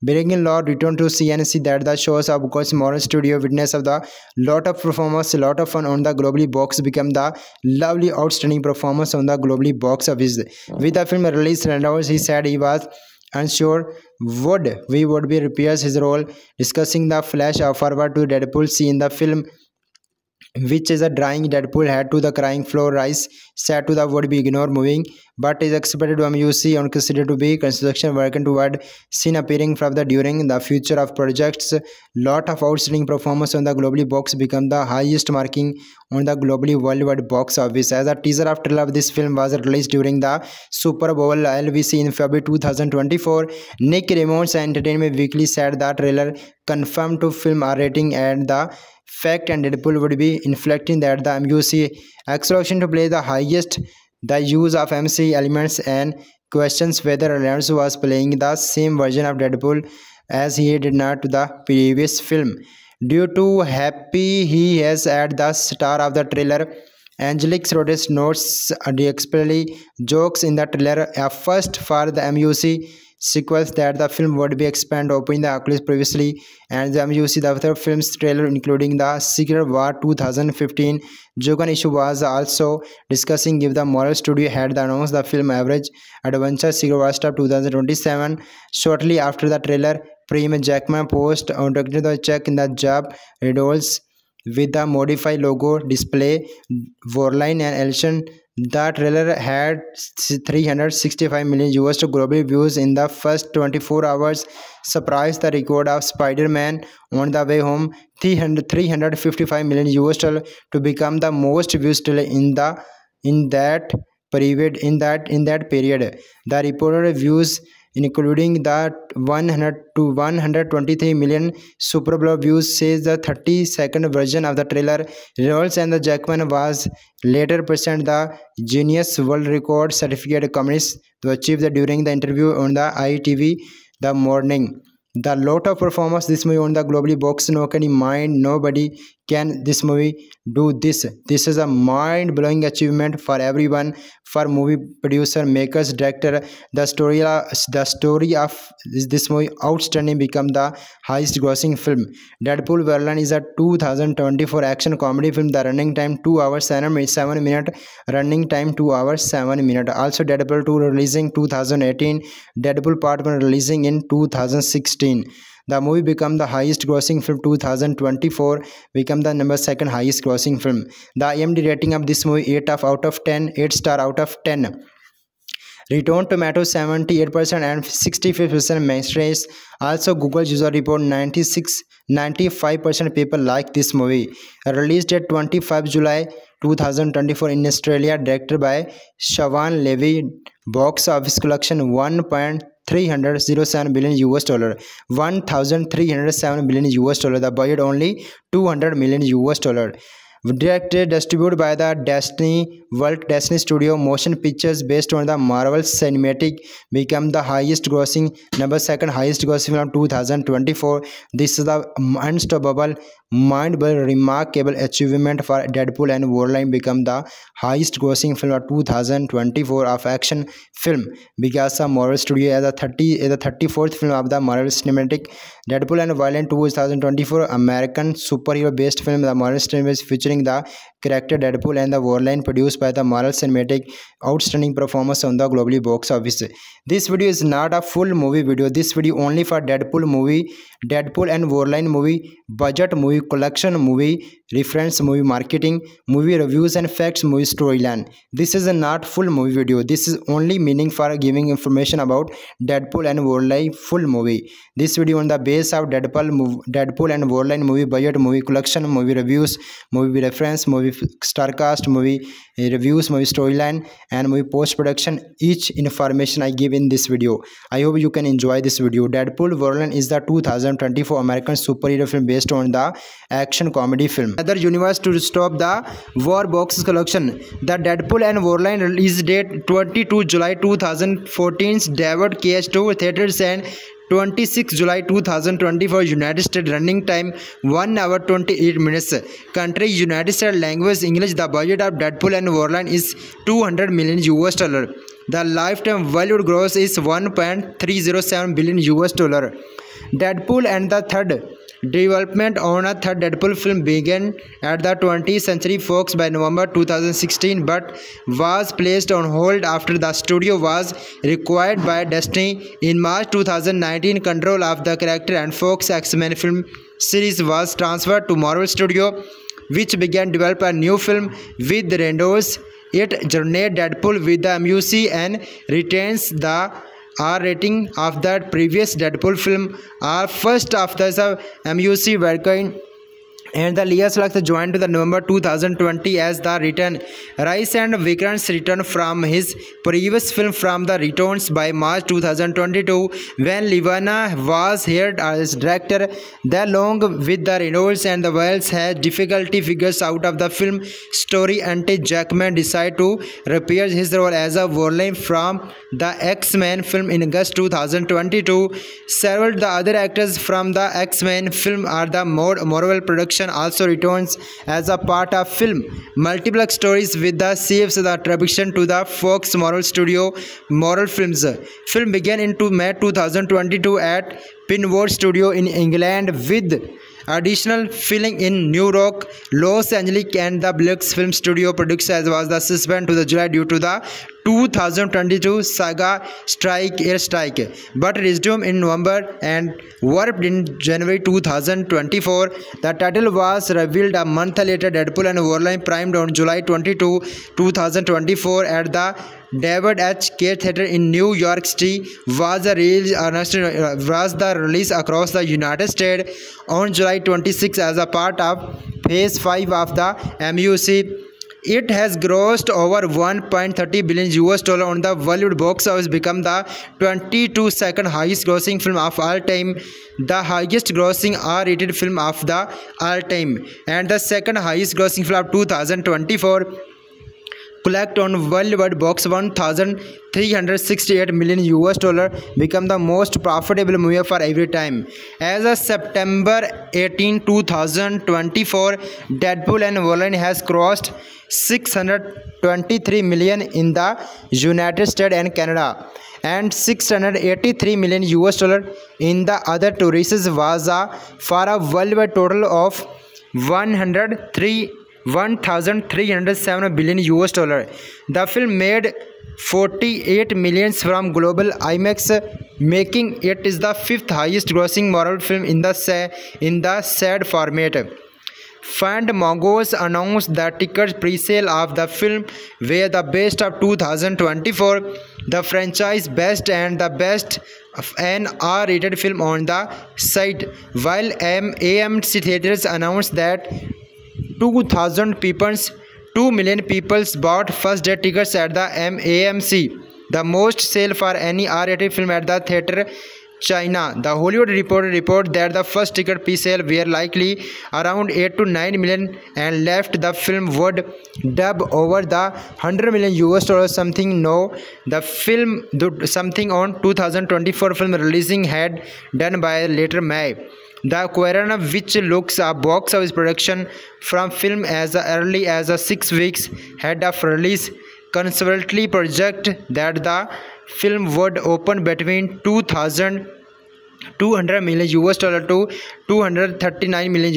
Breaking Law returned to CNC that the shows of Marvel Studio witness of the lot of performers, lot of fun on the globally box become the lovely outstanding performance on the globally box office. With the film release, Reynolds he said he was unsure would repairs his role, discussing the flash of forward to Deadpool see in the film, which is a drawing Deadpool head to the crying floor rise, said to the would be ignored moving, but is expected to amuse and considered to be construction working toward scene appearing from the during the future of projects. Lot of outstanding performance on the globally box become the highest marking on the globally worldwide box office. As a teaser of trailer of this film was released during the Super Bowl LVC in February 2024, Nick Ramone's Entertainment Weekly said that trailer confirmed to film R rating and the fact and Deadpool would be inflecting that the MUC acceleration to play the highest, the use of MC elements and questions whether Reynolds was playing the same version of Deadpool as he did not to the previous film. Due to happy he has at the star of the trailer, Angelique Rodriguez notes explicitly jokes in the trailer a first for the MUC sequels that the film would be expanded opening the Oculus previously and the MUC the other film's trailer including the Secret War 2015. Joker issue was also discussing if the Marvel Studio had announced the film average adventure Secret War Star 2027 shortly after the trailer. Premier Jackman post on the check in the job redoles with the modified logo display Warline and Elson. The trailer had 365 million US to global views in the first 24 hours, surpassed the record of Spider-Man on the way home, 355 million US to become the most views in that period. The reported views including the 100 to 123 million Super Bowl views says the 30-second version of the trailer. Reynolds and the Jackman was later presented the Guinness World Record certificate accomplishment to achieve the during the interview on the ITV the morning. The lot of performance this movie on the globally box, no can mind, nobody can this movie do this. This is a mind-blowing achievement for everyone, for movie producer, makers, director. The story of this movie outstanding become the highest grossing film. Deadpool Verlan is a 2024 action comedy film. The running time 2 hours 7 minutes. Also Deadpool 2 releasing 2018. Deadpool Part 1 releasing in 2016. The movie became the highest grossing film 2024, become the number 2nd highest grossing film. The IMDb rating of this movie 8 out of 10, 8 star out of 10. Rotten Tomatoes 78% and 65% mainstreams. Also Google user report 95% people like this movie. Released date 25 July 2024 in Australia, directed by Shawn Levy. Box office collection $1.307 billion US dollar, $1,307 billion US dollar. The budget only $200 million US dollar. Directed, distributed by the Walt Disney Studio Motion Pictures, based on the Marvel Cinematic, become the highest grossing, number 2nd highest grossing film 2024. This is the unstoppable, mind-blowing, remarkable achievement for Deadpool and Wolverine, become the highest grossing film of 2024 of action film. Because the Marvel Studio is the 34th film of the Marvel Cinematic. Deadpool and Wolverine 2024 American superhero-based film. The Marvel Cinematic feature the character Deadpool and the Wolverine, produced by the Marvel Cinematic, outstanding performance on the globally box office. This video is not a full movie video. This video only for Deadpool movie, Deadpool and Wolverine movie, budget movie, collection movie, reference movie, marketing, movie reviews and facts, movie storyline. This is a not full movie video. This is only meaning for giving information about Deadpool and Wolverine full movie. This video on the base of Deadpool and Wolverine movie, budget movie, collection movie, reviews, movie reference, movie movie starcast, movie reviews, movie storyline and movie post production, each information I give in this video. I hope you can enjoy this video. Deadpool Wolverine is the 2024 American superhero film based on the action comedy film Another Universe to stop the war box collection. The Deadpool and Wolverine release date 22 July 2014's David H. Koch Theaters and 26 July 2024 United States. Running time 1 hour 28 minutes. Country United States. Language English. The budget of Deadpool and Wolverine is $200 million. The lifetime value gross is $1.307 billion. Deadpool and the Third. Development on a third Deadpool film began at the 20th Century Fox by November 2016 but was placed on hold after the studio was required by Disney. In March 2019, control of the character and Fox X-Men film series was transferred to Marvel Studio, which began developing a new film with Reynolds. It journeyed Deadpool with the MUC and retains the R rating of the previous Deadpool film. Our first after the MUC Verkine and the Lea Slux joined the November 2020 as the return. Rice and Vikrant's return from his previous film from the returns by March 2022 when Livana was hired as director. The long with the Reynolds and the Wells had difficulty figures out of the film story until Jackman decided to repair his role as a Wolverine from the X-Men film in August 2022. Several the other actors from the X-Men film are the more Marvel production also returns as a part of film. Multiple stories with the shifts the attraction to the Fox Marvel Studio Marvel films. Film began in May 2022 at Pinewood Studio in England with additional filming in New York, Los Angeles and the Blake Film Studio. Production was the suspended to the July due to the 2022 saga strike air strike but resumed in November and warped in January 2024. The title was revealed a month later. Deadpool and Wolverine primed on July 22, 2024 at the David H. Koch Theater in New York City was the release across the United States on July 26 as a part of Phase 5 of the MUC. It has grossed over $1.30 billion on the Hollywood box office, become the 22nd highest grossing film of all time, the highest grossing R-rated film of the all time, and the second highest grossing film of 2024. Collect on worldwide box $1,368 million, become the most profitable movie for every time. As of September 18, 2024, Deadpool and Wolverine has crossed 623 million in the United States and Canada and $683 million in the other tourists for a worldwide total of 1,307 billion US dollar. The film made 48 million from global IMAX, making it is the fifth highest grossing Marvel film in the sad format. Fandango's announced the ticket pre-sale of the film were the best of 2024, the franchise best and the best of an R-rated film on the site, while AMC Theatres announced that 2 million people bought first day tickets at the AMC, the most sale for any R-rated film at the theater China. The Hollywood Reporter reported that the first ticket pre-sale were likely around 8 to 9 million and left the film would dub over the $100 million something. No, the film something on 2024 film releasing had done by later May. The Quarantine, which looks a box office production from film as early as 6 weeks ahead of release, conservatively project that the film would open between $200 million to $239 million.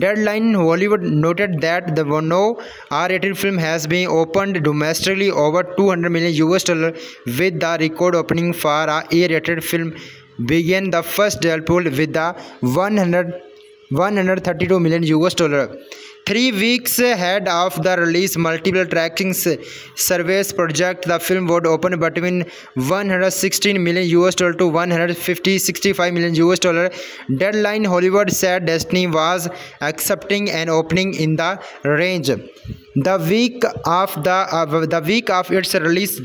Deadline Hollywood noted that the no R-rated film has been opened domestically over $200 million, with the record opening for a A-rated film began the first Deadpool with the 100 132 million US dollar. 3 weeks ahead of the release, multiple tracking surveys project the film would open between 116 million US dollar to 165 million US dollar. Deadline Hollywood said Disney was accepting an opening in the range. The week of its release,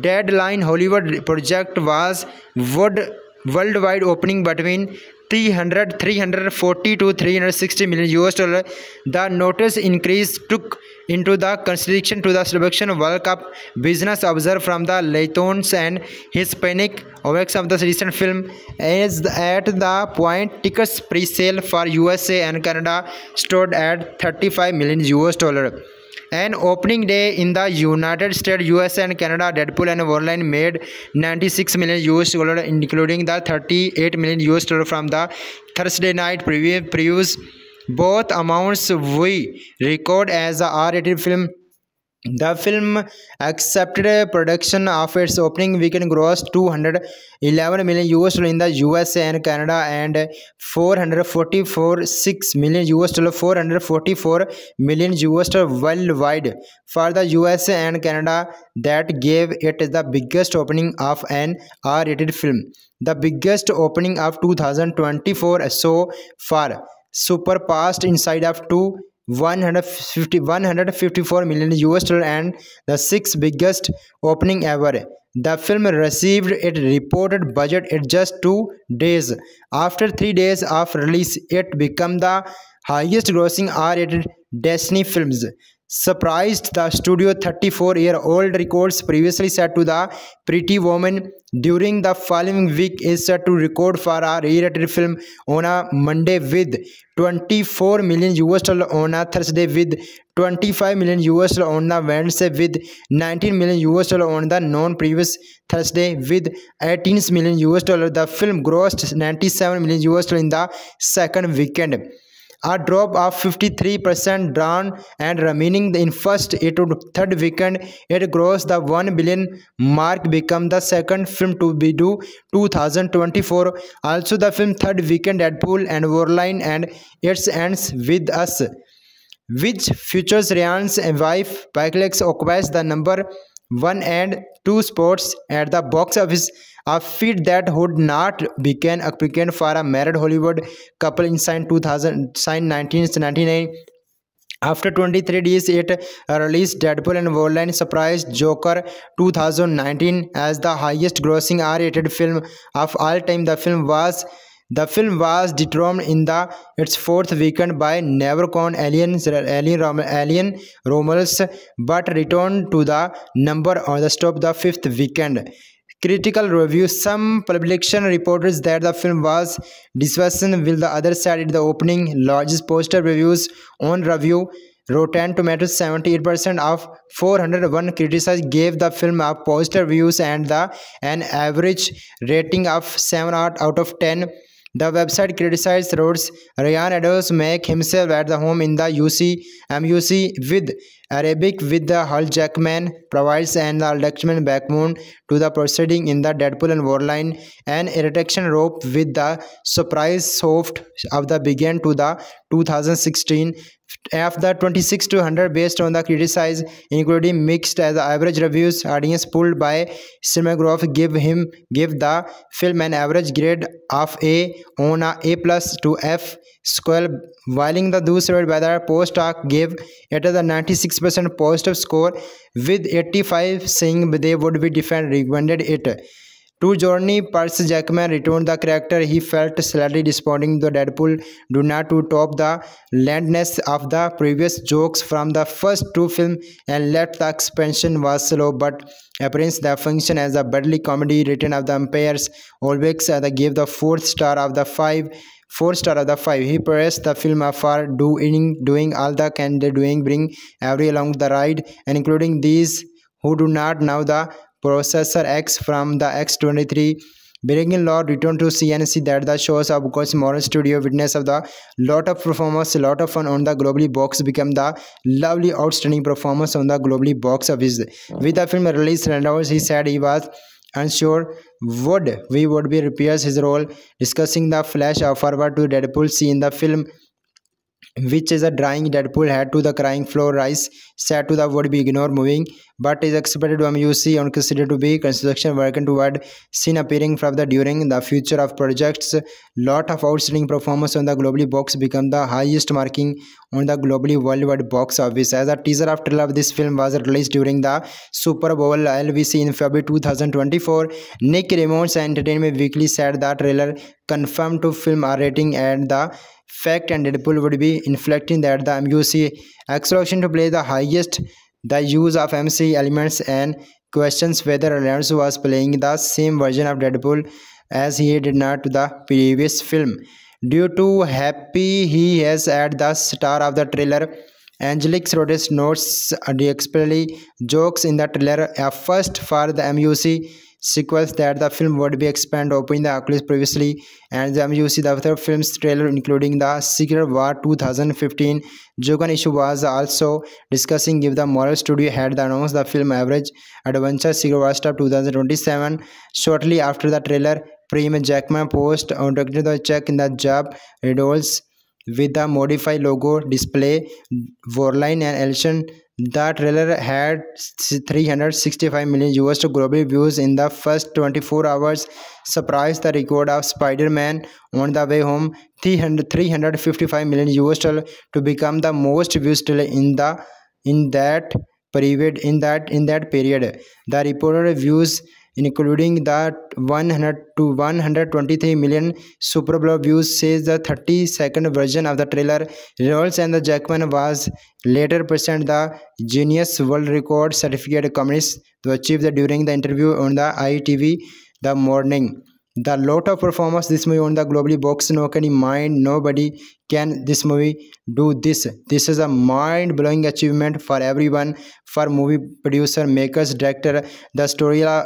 Deadline Hollywood project was worldwide opening between 340 to 360 million US dollar. The notice increase took into the consideration to the Slovakian World Cup business observed from the Latons and Hispanic awakes of the recent film is at the point tickets pre-sale for USA and Canada stood at 35 million US dollar. An opening day in the United States, USA and Canada, Deadpool and Wolverine made 96 million US dollars, including the 38 million US dollars from the Thursday night previews. Both amounts we record as a R-rated film. The film accepted a production of its opening weekend gross 211 million US dollars in the USA and Canada and 444 million US dollars worldwide. For the USA and Canada, that gave it the biggest opening of an R-rated film, the biggest opening of 2024 so far, surpassed inside of 154 million US dollars and the sixth biggest opening ever. The film received its reported budget in just 2 days. After 3 days of release, it became the highest-grossing R-rated Disney films. Surprised the studio 34-year-old records previously set to the Pretty Woman during the following week is set to record for a rated film on a Monday with 24 million US dollars, on a Thursday with 25 million US dollars, on the Wednesday with 19 million US dollars, on the non-previous Thursday with 18 million US dollars. The film grossed 97 million US dollars in the second weekend, a drop of 53% down, and remaining in first to third weekend, it crossed the 1 billion mark, become the second film to be due 2024. Also, the film third weekend Deadpool and Wolverine and It Ends with Us, which features Ryan's wife Pyklex, occupies the number 1 and 2 spots at the box office, a feat that would not become applicant for a married Hollywood couple in 1999. After 23 days, it released Deadpool and Wolverine surprised Joker 2019 as the highest-grossing R-rated film of all time. The film was dethroned in its fourth weekend by Nevercon Alien Romulus, but returned to the number on the top the fifth weekend. Critical review: some publication reported that the film was disappointing, while the other said it the opening largest positive reviews on review. Rotten Tomatoes, 78% of 401 critics gave the film a positive reviews and an average rating of 7 out of 10. The website criticized Rhodes Ryan Reynolds make himself at the home in the MUC with Arabic, with the Hugh Jackman provides an electric backbone to the proceeding in the Deadpool and Wolverine, an irritation rope with the surprise soft of the begin to the 2016. Of the 26 to 100 based on the criticized, including mixed as the average reviews, audience pulled by CinemaScore give the film an average grade of A on a A+ to F score, while the downside by the postdoc gave it the 96% positive score, with 85 saying they would be recommended it. To Journey, Percy Jackman returned the character he felt slightly disappointing. The Deadpool do not to top the landness of the previous jokes from the first two films and left the expansion was slow, but appearance the function as a badly comedy. Return of the Empires always gave the 4 star of the 5. He praised the film for doing all the can they doing, bring every along the ride, and including these who do not know the Processor X from the X23. Breaking Law returned to CNC that the shows of Marvel Studio witness of the lot of performers, lot of fun on the globally box become the lovely outstanding performance on the globally box office. With the film release, Reynolds he said he was unsure would be repairs his role, discussing the flash forward to Deadpool see in the film, which is a drawing Deadpool head to the crying floor rise, said to the would be ignored moving, but is expected to amuse and considered to be construction working toward scene appearing from the during the future of projects. Lot of outstanding performance on the globally box become the highest marking on the globally worldwide box office, as a teaser of trailer of this film was released during the Super Bowl LVC in February 2024. Nick Ramone's Entertainment Weekly said the trailer confirmed to film a rating and the fact and Deadpool would be inflecting that the MUC acceleration to play the highest, the use of MC elements and questions whether Reynolds was playing the same version of Deadpool as he did not to the previous film. Due to happy he has at the star of the trailer, Angelique Rodriguez notes unexpectedly jokes in the trailer, a first for the MUC sequels that the film would be expanded opening the oculus previously, and the MUC the other film's trailer including the Secret War 2015 Joker issue was also discussing if the Marvel Studio had announced the film average adventure Secret War star 2027 shortly after the trailer premiere. Jackman post on the check in the job redoles with the modified logo display Warline and Elson. The trailer had 365 million US global views in the first 24 hours, surpassed the record of Spider-Man on the way home, 355 million US to become the most views in the in that period. The reported views including the 100 to 123 million Super Bowl views, says the 30-second version of the trailer. Reynolds and the Jackman was later present the Guinness World Record certificate committees to achieve the during the interview on the ITV the morning. The lot of performance this movie on the globally box, no can mind, nobody can this movie do this. This is a mind-blowing achievement for everyone, for movie producer, makers, director. The story of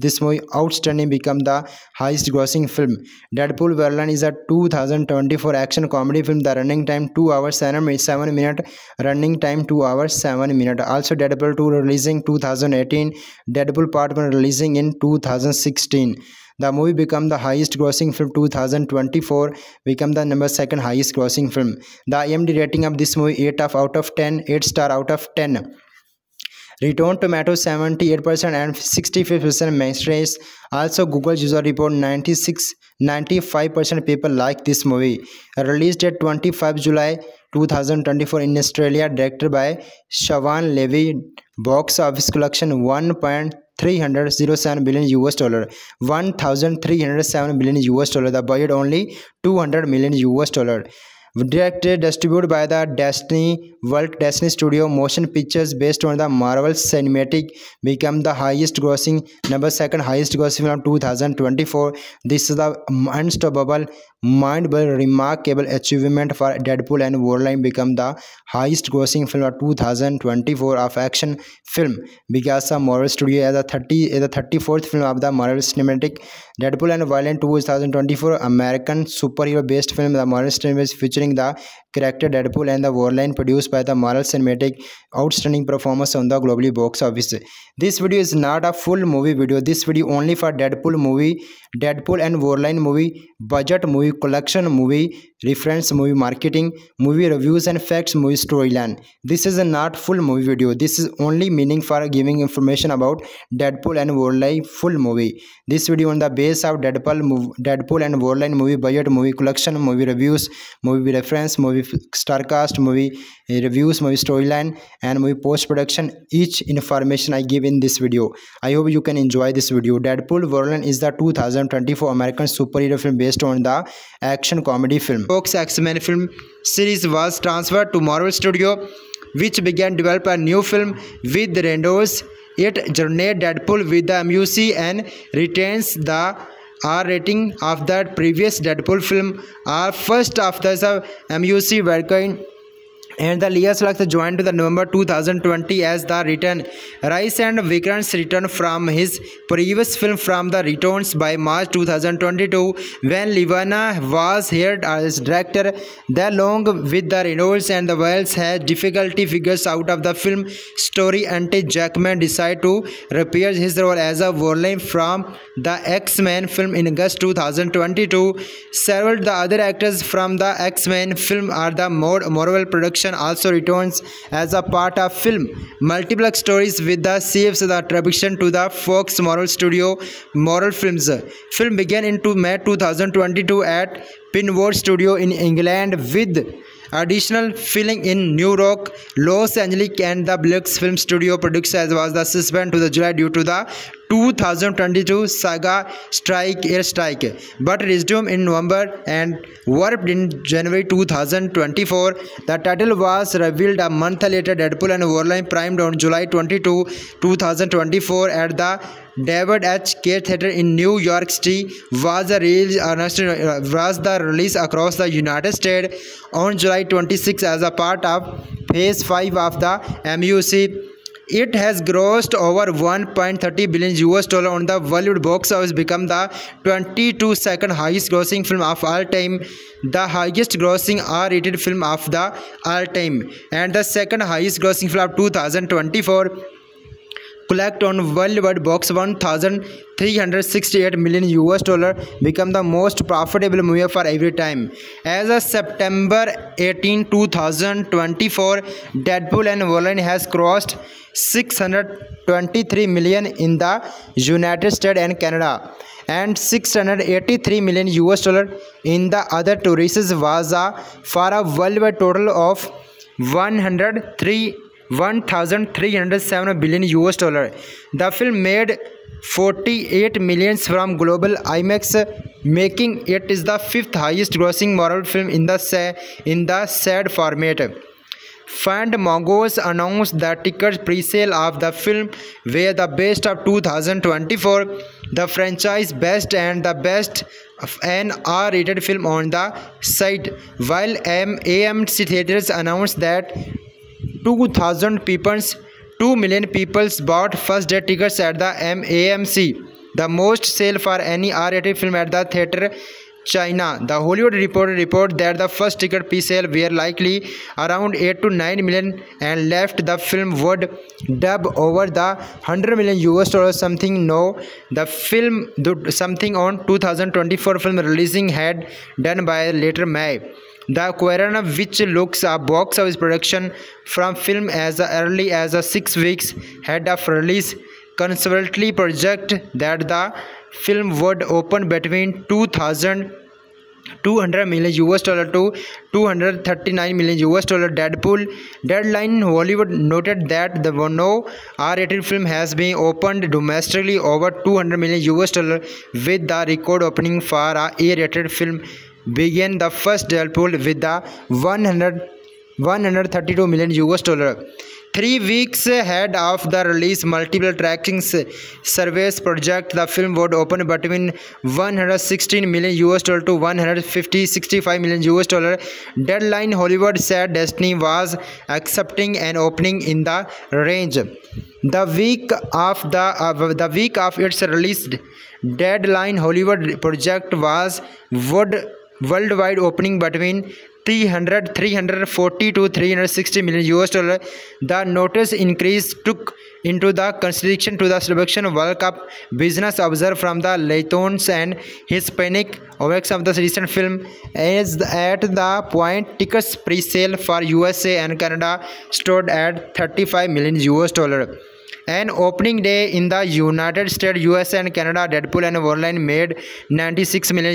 this movie outstanding become the highest grossing film. Deadpool Verlan is a 2024 action comedy film. The running time 2 hours 7 minutes. Running time 2 hours 7 minutes. Also Deadpool 2 releasing 2018. Deadpool Part 1 releasing in 2016. The movie became the highest grossing film 2024, become the number 2nd highest grossing film. The IMDb rating of this movie 8 out of 10, 8 star out of 10. Rotten Tomatoes 78% and 65% mainstream. Also Google user report 95% people like this movie. Released at 25 July 2024 in Australia, directed by Shawn Levy. Box office collection $1.307 billion US dollar, $1,307 billion US dollar. The budget only $200 million US dollar. Directed, distributed by the Walt Disney Studio Motion Pictures, based on the Marvel Cinematic, become the highest grossing, number 2nd highest grossing film of 2024. This is the unstoppable, mind-blowing, remarkable achievement for Deadpool and Wolverine, become the highest grossing film of 2024 of action film. Because the Marvel Studio as the 34th film of the Marvel Cinematic. Deadpool and Wolverine 2024 American superhero-based film. The Marvel Cinematic featuring the character Deadpool and the Wolverine, produced by the Marvel Cinematic. Outstanding performance on the globally box office. This video is not a full movie video. This video only for Deadpool movie, Deadpool and Wolverine movie, budget movie, collection movie, reference movie, marketing, movie reviews and facts, movie storyline. This is a not full movie video. This is only meaning for giving information about Deadpool and Wolverine full movie. This video on the base of Deadpool and Wolverine movie, budget movie, collection movie, reviews, movie reference, movie starcast, movie reviews, movie storyline and movie post-production. Each information I give in this video. I hope you can enjoy this video. Deadpool Wolverine is the 2024 American superhero film based on the action comedy film. Fox X-Men film series was transferred to Marvel Studio, which began develop a new film with Reynolds. It journeyed Deadpool with the MUC and retains the R rating of that previous Deadpool film. Our first after the MUC working in the years like joined to the November 2020 as the return. Rice and Vikrant's return from his previous film from the returns by March 2022 when Livana was hired as director. The long with the Reynolds and the Wells had difficulty figures out of the film story until Jackman decided to repair his role as a Wolverine from the X-Men film in August 2022. Several the other actors from the X-Men film are the Marvel production also returns as a part of film. Multiple stories with the shifts the attraction to the Fox Marvel Studio Marvel Films. Film began in May 2022 at Pinewood Studio in England with additional filming in New York, Los Angeles and the Blake Film Studio. Production was the suspended to the July due to the 2022 saga strike airstrike but resumed in November and warped in January 2024. The title was revealed a month later. Deadpool and Wolverine primed on July 22, 2024 at the David H. Koch Theater in New York City was the release across the United States on July 26 as a part of Phase 5 of the MUC. It has grossed over $1.30 billion on the Hollywood box office, become the 22nd highest grossing film of all time, the highest grossing R-rated film of the all time, and the second highest grossing film of 2024. Collect on worldwide box $1,368 million, become the most profitable movie for every time. As of September 18, 2024, Deadpool and Wolverine has crossed $623 million in the United States and Canada, and $683 million in the other territories was for a worldwide total of $1,307 billion. The film made 48 million from global IMAX, making it is the fifth highest grossing Marvel film in the SAD format. Fandango announced the ticket pre-sale of the film were the best of 2024, the franchise best and the best of an R-rated film on the site, while AMC Theatres announced that 2 million people bought first day tickets at the AMC, the most sale for any R-rated film at the theater China. The Hollywood Reporter reported that the first ticket pre-sale were likely around 8 to 9 million and left the film would dub over the $100 million, something no the film something on 2024 film releasing had done by later May. The Quarantine, which looks a box office production from film as early as 6 weeks ahead of release, conservatively project that the film would open between $200 million to $239 million. Deadline Hollywood noted that the no R-rated film has been opened domestically over $200 million, with the record opening for a A-rated film began the first Deadpool with the $132 million. 3 weeks ahead of the release, multiple tracking surveys project the film would open between $116 million to $165 million. Deadline Hollywood said Disney was accepting an opening in the range. The week of its release, Deadline Hollywood project was would worldwide opening between $340 to $360 million. The notice increase took into the consideration to the Slovakian World Cup. Business observer from the Latons and Hispanic works of the recent film is at the point tickets pre-sale for USA and Canada stood at $35 million. An opening day in the United States, US and Canada, Deadpool and Wolverine made $96 million,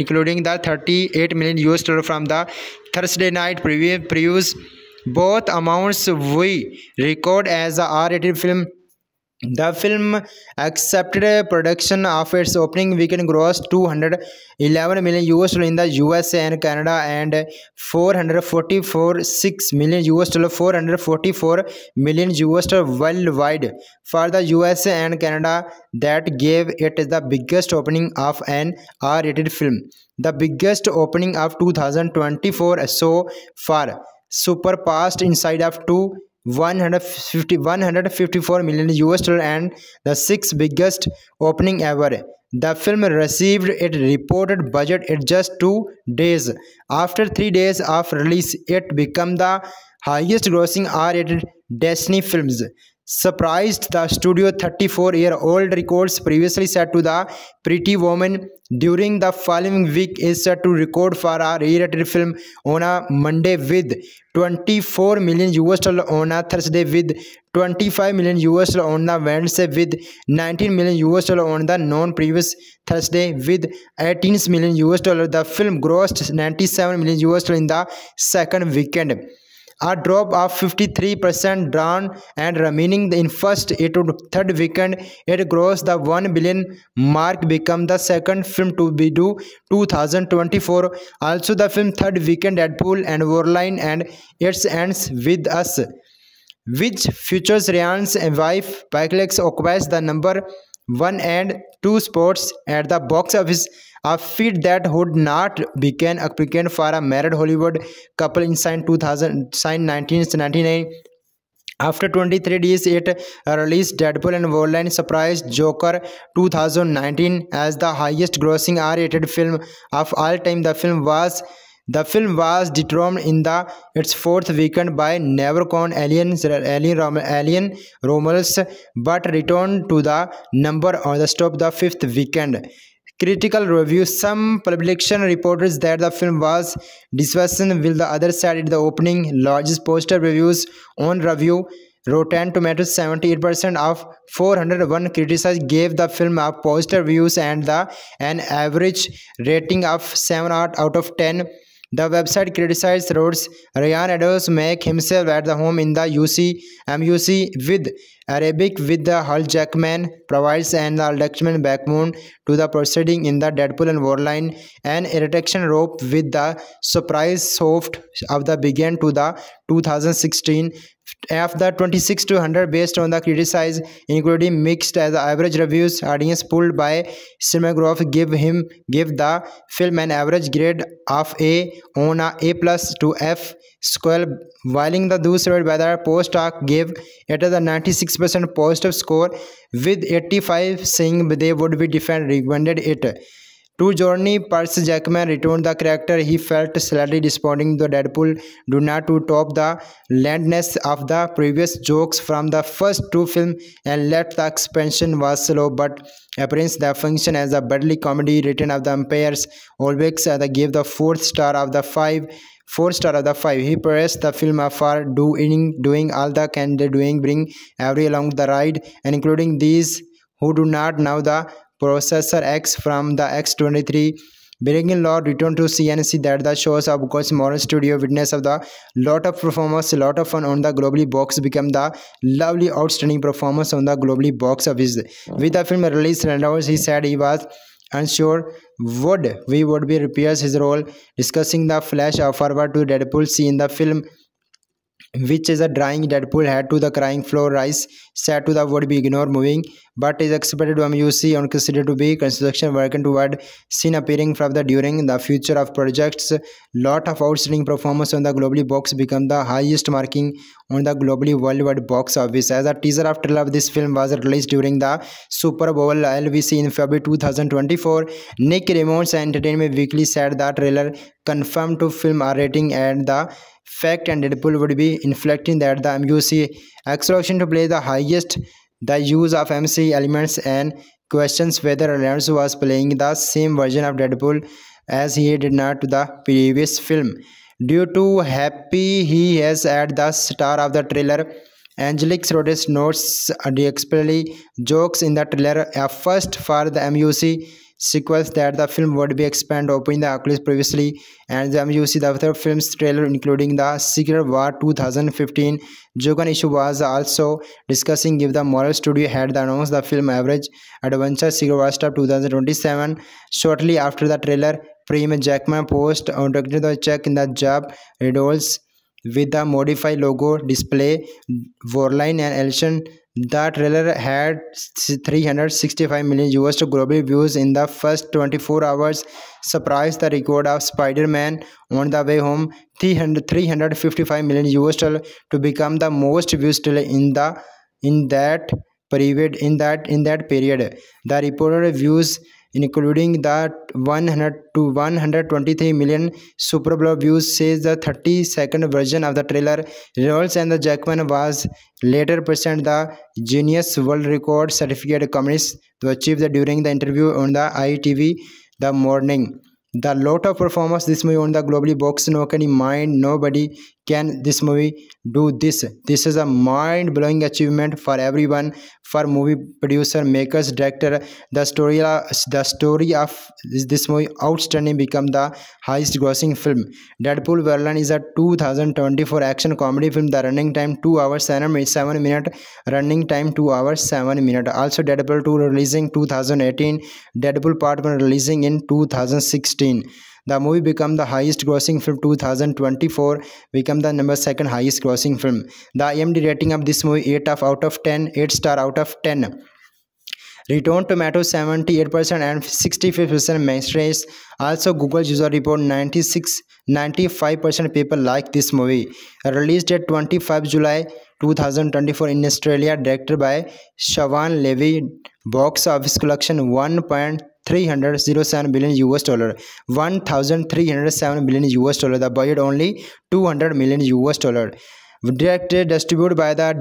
including the $38 million from the Thursday night previews. Both amounts we record as a R-rated film. The film accepted production of its opening weekend grossed $211 million in the USA and Canada and $444 million worldwide for the USA and Canada. That gave it the biggest opening of an R-rated film, the biggest opening of 2024 so far. Super past inside of two 154 million US dollars and the sixth biggest opening ever. The film received its reported budget at just 2 days. After 3 days of release, it became the highest-grossing R-rated Disney films. Surprised the studio 34-year-old records previously set to the Pretty Woman during the following week is set to record for a rated film on a Monday with $24 million US dollars, on a Thursday with $25 million US dollars, on the Wednesday with $19 million US dollars, on the non-previous Thursday with $18 million US dollars. The film grossed $97 million US dollars in the second weekend. A drop of 53% down and remaining in first to third weekend, it crossed the 1 billion mark, become the second film to be due 2024. Also, the film third weekend Deadpool and Wolverine and It Ends with Us, which features Ryan's wife Blake, occupies the number 1 and 2 spots at the box office, a feat that would not become applicant for a married Hollywood couple in 1999. After 23 days, it released Deadpool and Wolverine surprised Joker 2019 as the highest-grossing R-rated film of all time. The film was determined in its fourth weekend by Nevercon Alien Romulus, but returned to the number on the top the fifth weekend. Critical review: some publication reported that the film was disappointing, while the other said the opening largest poster reviews on review. Rotten Tomatoes, 78% of 401 critics gave the film positive reviews and an average rating of 7 out of 10. The website criticized Rhodes. Ryan Reynolds make himself at the home in the MUC with Arabic, with the Hugh Jackman provides an Dutchman backbone to the proceeding in the Deadpool and Wolverine, an irritation rope with the surprise soft of the begin to the 2016. Of the 26 to 100 based on the criticized, including mixed as the average reviews, audience polled by CinemaScore give the film an average grade of A on a A+ to F score, while the doomed by the post hoc gave it the 96% positive score, with 85 saying they would be recommended it. To Journey, Percy Jackman returned the character he felt slightly disappointing. The Deadpool do not to top the landness of the previous jokes from the first two films and left the expansion was slow but appearance the function as a badly comedy written of the umpires. Always gave the 4 star of the 5. He praised the film for doing all the can doing, bring every along the ride, and including these who do not know the Processor X from the X23. Breaking Law returned to CNC that the shows of Marvel Studio witness of the lot of performers, lot of fun on the globally box become the lovely outstanding performance on the globally box office. With the film release, Reynolds he said he was unsure would be repairs his role, discussing the flash forward to Deadpool see in the film, which is a drying Deadpool head to the crying floor rise said to the would be ignore moving but is expected to MUC on considered to be construction working toward scene appearing from the during the future of projects. Lot of outstanding performance on the globally box become the highest marking on the globally worldwide box office. As a teaser of trailer of this film was released during the Super Bowl LVC in February 2024. Nick Ramone's Entertainment Weekly said that trailer confirmed to film R rating and the fact and Deadpool would be inflecting that the MUC acceleration to play the highest, the use of MC elements and questions whether Reynolds was playing the same version of Deadpool as he did not to the previous film. Due to happy he has at the star of the trailer, Angelique Rodriguez notes the explicitly jokes in the trailer a first for the MUC sequels that the film would be expanded opening the Oculus previously and the MUC the other film's trailer including the Secret War 2015. Joker issue was also discussing if the Marvel Studio had announced the film average adventure Secret War Stuff 2027 shortly after the trailer. Prime Jackman post on the check in the job riddles with the modified logo display Wolverine and Alien The trailer had 365 million viewers to global views in the first 24 hours, surpassed the record of Spider-Man On the Way Home, 355 million viewers, to become the most viewed in that period. The reported views, including the 100 to 123 million Super Bowl views, says the 30-second version of the trailer. Reynolds and the Jackman was later presented the Guinness World Record certificate accomplished to achieve the during the interview on the ITV the morning. The lot of performance this movie on the globally box, no can mind, nobody can this movie do this. This is a mind-blowing achievement for everyone, for movie producer, makers, director. The story of this movie outstanding become the highest grossing film. Deadpool Verlan is a 2024 action comedy film. The running time 2 hours 7 minutes, running time 2 hours 7 minutes. Also Deadpool 2 releasing 2018, Deadpool Part 1 releasing in 2016. The movie became the highest grossing film 2024, become the number 2nd highest grossing film. The IMDb rating of this movie 8 out of 10, 8 star out of 10. Rotten Tomatoes 78% and 65% matches. Also Google user report 95% people like this movie. Released date 25 July 2024 in Australia. Directed by Shawn Levy. Box office collection $1.307 billion, $1,307 billion. The budget only $200 million. Directed, distributed by the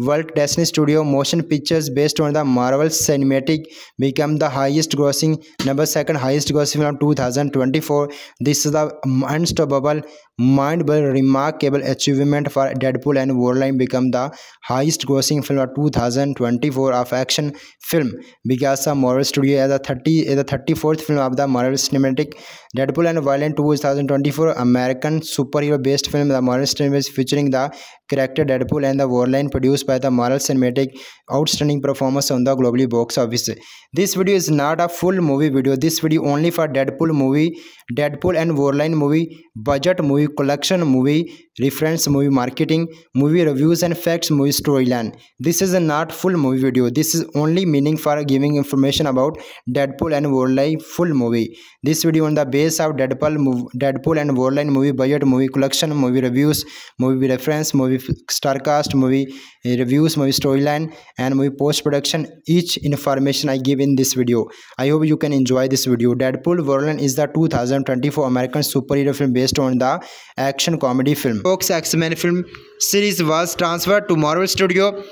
Walt Disney Studio Motion Pictures, based on the Marvel Cinematic, become the highest grossing, number 2nd highest grossing film 2024. This is the unstoppable, mind-blowing, remarkable achievement for Deadpool and Wolverine, become the highest grossing film of 2024 of action film, because the Marvel Studio as the 34th film of the Marvel Cinematic. Deadpool and Wolverine 2024 American superhero-based film. The Marvel Cinematic is featuring the character Deadpool and the Wolverine, produced by the Marvel Cinematic. Outstanding performance on the globally box office. This video is not a full movie video. This video only for Deadpool movie, Deadpool and Wolverine movie, budget movie, collection movie, reference movie, marketing, movie reviews and facts, movie storyline. This is a not full movie video. This is only meaning for giving information about Deadpool and Wolverine full movie. This video on the base of Deadpool and Wolverine movie, budget movie, collection movie, reviews movie, reference movie, star cast movie, reviews movie, storyline and movie post production. Each information I give in this video. I hope you can enjoy this video. Deadpool Wolverine is the 2024 American superhero film based on the action comedy film. Fox X-Men film series was transferred to Marvel Studio,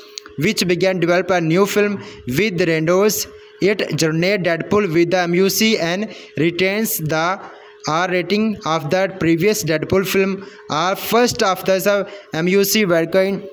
which began develop a new film with Reynolds. It journeyed Deadpool with the MUC and retains the R rating of that previous Deadpool film. Our first after the MUC working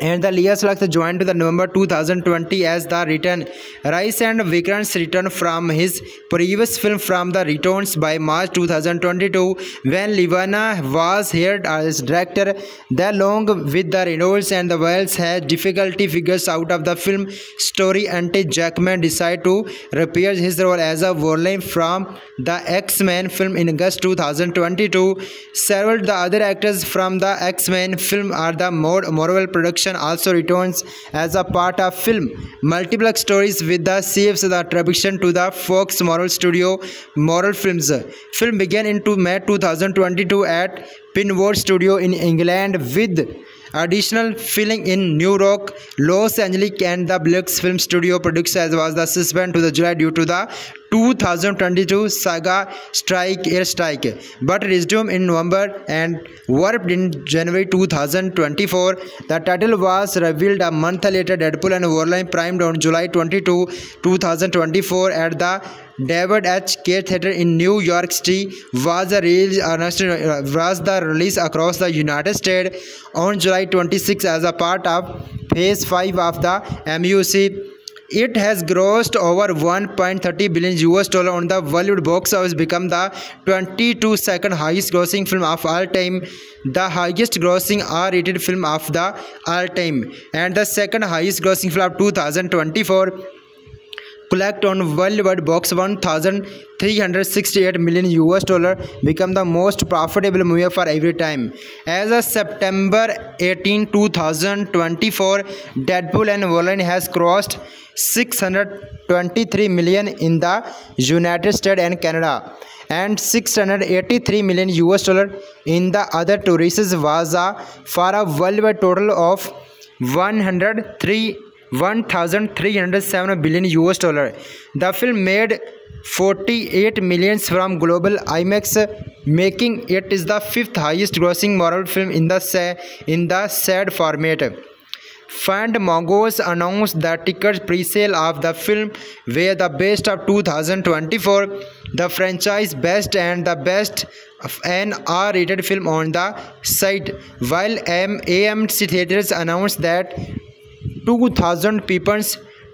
and the Leah Slux joined to the November 2020 as the return. Rice and Vikrant's return from his previous film from the returns by March 2022 when Livana was hired as director. The long with the Reynolds and the Wells had difficulty figures out of the film story until Jackman decided to repair his role as a Wolverine from the X-Men film in August 2022. Several the other actors from the X-Men film are the Marvel production also returns as a part of film. Multiple stories with the CFs the attribution to the Fox Marvel Studio Marvel Films. Film began in May 2022 at Pinewood Studio in England with additional filming in New York, Los Angeles and the Blake Film Studio. Produced as was the suspended to the July due to the 2022 saga air strike, but resumed in November and warped in January 2024. The title was revealed a month later. Deadpool and Wolverine primed on July 22, 2024 at the David H. Koch Theater in New York City. Was the release across the United States on July 26 as a part of Phase 5 of the MUC. It has grossed over $1.30 billion on the Hollywood box office, become the 22nd highest grossing film of all time, the highest grossing R-rated film of the all time, and the 2nd highest grossing film of 2024. clocked on worldwide box 1,368 million US dollar, become the most profitable movie for every time. As of September 18, 2024, Deadpool and Wolverine has crossed 623 million in the United States and Canada, and 683 million US dollar in the other tourist visa, for a worldwide total of 1,307 billion US dollar. The film made 48 million from global IMAX, making it is the fifth highest grossing Marvel film in the SAD format. Fandango announced the ticket pre-sale of the film were the best of 2024, the franchise best and the best of an R-rated film on the site, while AMC Theatres announced that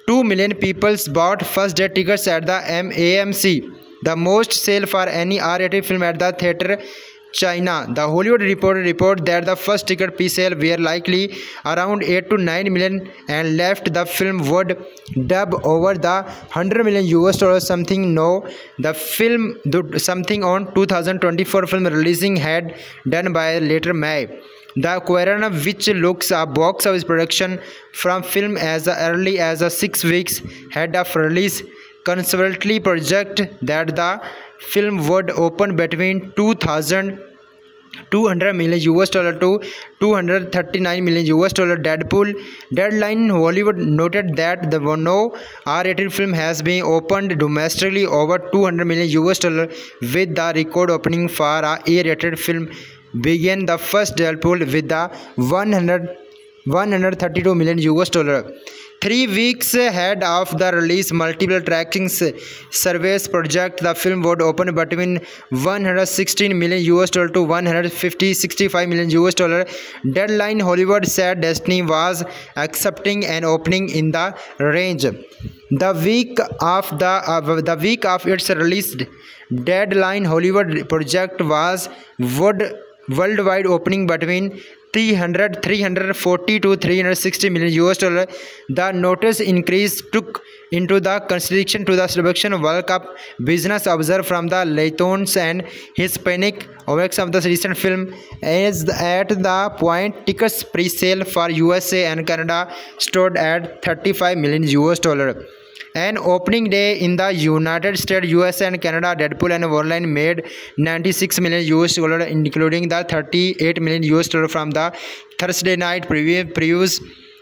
2 million people bought first-day tickets at the AMC, the most sale for any R-rated film at the theatre. China. The Hollywood Reporter reported that the first ticket pre-sale were likely around 8 to 9 million and left the film would dub over the 100 million US dollars something. No, the film something on 2024 film releasing had done by later May. The Quarantine, which looks a box office production from film as early as 6 weeks ahead of release, conservatively project that the film would open between 2,200 million US dollar to 239 million US dollar. Deadpool. Deadline Hollywood noted that the no R-rated film has been opened domestically over 200 million US dollar, with the record opening for a A-rated film began the first Deadpool with the 132 million US dollar. 3 weeks ahead of the release, multiple tracking surveys project the film would open between 116 million US dollar to 165 million US dollar. Deadline Hollywood said Disney was accepting an opening in the range. The week of its release, Deadline Hollywood project was worldwide opening between 340 to 360 million US dollar. The notice increase took into the consideration to the Slovakian World Cup business observed from the Latins and Hispanic works of the recent film is at the point tickets pre-sale for USA and Canada stood at 35 million US dollar. An opening day in the United States, USA and Canada, Deadpool and Wolverine made 96 million US dollar, including the 38 million US dollar from the Thursday night previews.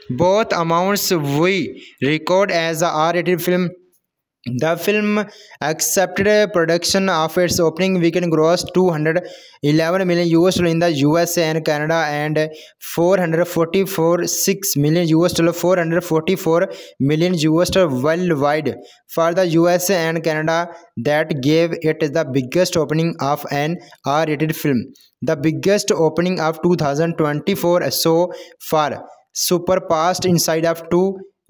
Both amounts we record as a R-rated film. The film accepted a production of its opening weekend gross 211 million US dollar in the USA and Canada and 444 million US dollar worldwide. For the USA and Canada, that gave it the biggest opening of an R-rated film, the biggest opening of 2024 so far, surpassed inside of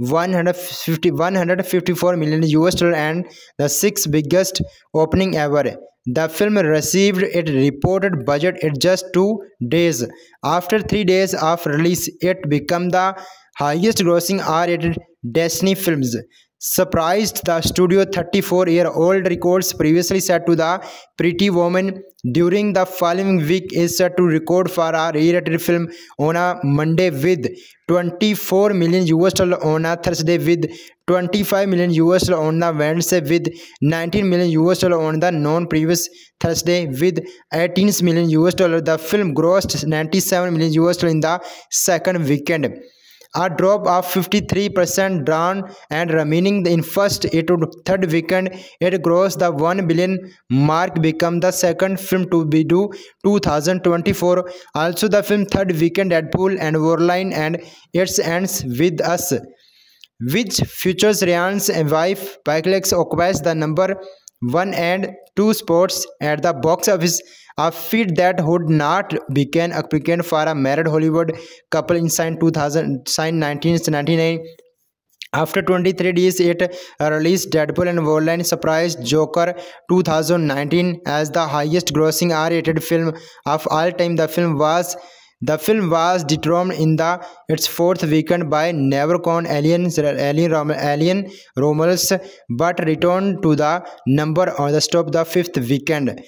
154 million US dollar and the sixth biggest opening ever. The film received its reported budget in just 2 days. After 3 days of release, it became the highest grossing R-rated Disney films. Surprised the studio, 34-year-old records previously set to the Pretty Woman during the following week is set to record for a rated film on a Monday with 24 million US dollar, on a Thursday with 25 million US dollar, on the Wednesday with 19 million US dollar, on the non-previous Thursday with 18 million US dollar. The film grossed 97 million US dollar in the second weekend, a drop of 53% down, and remaining in first to third weekend, it crossed the 1 billion mark, become the second film to be due 2024. Also, the film third weekend Deadpool and Wolverine and It Ends with Us, which features Ryan's wife Pyklex, occupies the number 1 and 2 spots at the box office, a feat that would not become applicant for a married Hollywood couple in 1999. After 23 days, it released Deadpool and Wolverine surprised Joker 2019 as the highest grossing R-rated film of all time. The film was The film was determined in the its fourth weekend by never-con Alien Romulus, but returned to the number on the top the fifth weekend.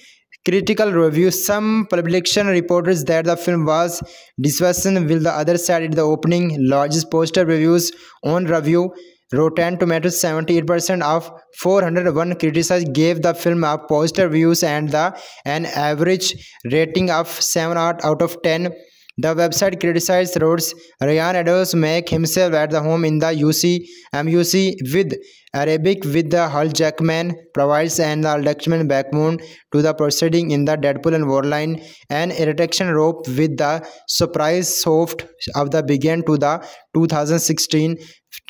Critical review: some publication reported that the film was disappointing, while the other said it the opening largest poster reviews on review. Rotten Tomatoes, 78% of 401 critics gave the film a positive reviews and an average rating of 7 out of 10. The website criticized Rhodes. Ryan Reynolds make himself at the home in the MUC with Arabic with the Hugh Jackman provides and the Dutchman backbone to the proceeding in the Deadpool and Wolverine and irritation rope with the surprise soft of the begin to the 2016.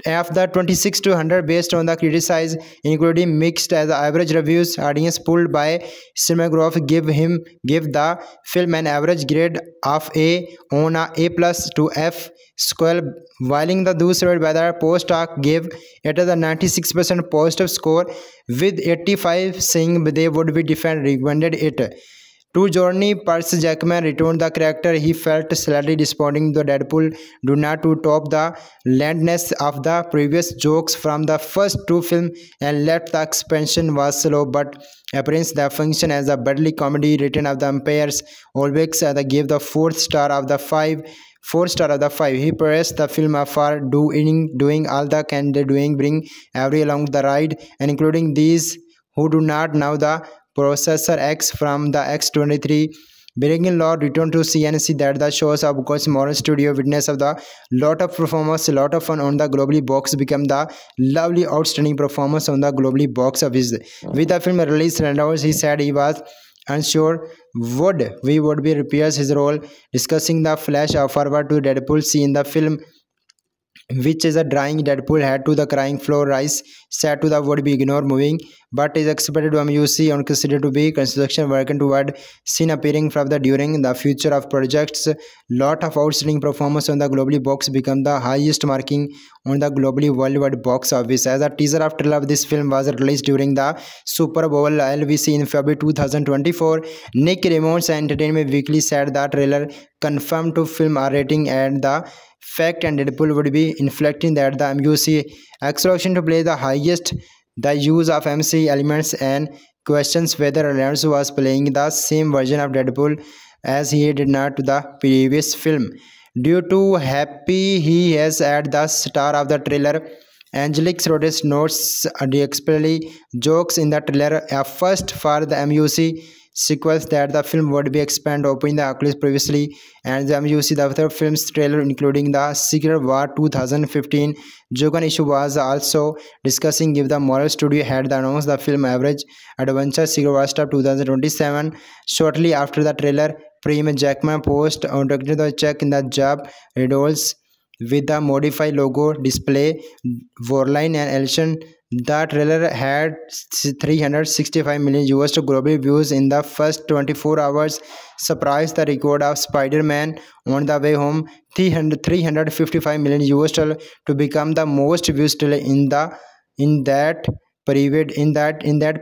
Of the 26 to 100 based on the criticized, including mixed as the average reviews, audience pulled by cinematograph give the film an average grade of A on a A+ to F score, while the दूसरे by the postdoc gave it the 96% positive score, with 85 saying they would be recommended it. To Journey, Percy Jackman returned the character he felt slightly disappointing. The Deadpool do not to top the landness of the previous jokes from the first two films and left the expansion was slow but appearance the function as a badly comedy written of the umpires. Always gave the 4 star of the 5. He praised the film for doing all the can doing bring every along the ride and including these who do not know the Processor X from the X23. Breaking Law returned to CNC that the shows of Marvel Studio witness of the lot of performers, lot of fun on the globally box become the lovely outstanding performance on the globally box office. With the film release, Reynolds he said he was unsure would be repairs his role, discussing the flash forward to Deadpool see in the film, which is a drying Deadpool head to the crying floor rise said to the would be ignored moving but is expected to MUC on considered to be construction working toward scene appearing from the during the future of projects. Lot of outstanding performance on the globally box become the highest marking on the globally worldwide box office as a teaser of trailer of this film was released during the Super Bowl LVC in February 2024. Nick Ramone's Entertainment Weekly said that trailer confirmed to film R rating and the fact and Deadpool would be inflecting that the MUC acceleration to play the highest the use of MC elements and questions whether Reynolds was playing the same version of Deadpool as he did not to the previous film. Due to happy he has at the star of the trailer, Angelique Rodriguez notes unexpectedly jokes in the trailer a first for the MUC sequels that the film would be expanded open the oculus previously and the MUC the other film's trailer including the Secret War 2015 Joker issue was also discussing if the Marvel Studio had announced the film average adventure Secret War Star 2027 shortly after the trailer Prime Jackman post on the check in the job redoles with the modified logo display Warline and Elson. The trailer had 365 million US global views in the first 24 hours, surpassed the record of Spider-Man on the way home, 355 million US to become the most views in that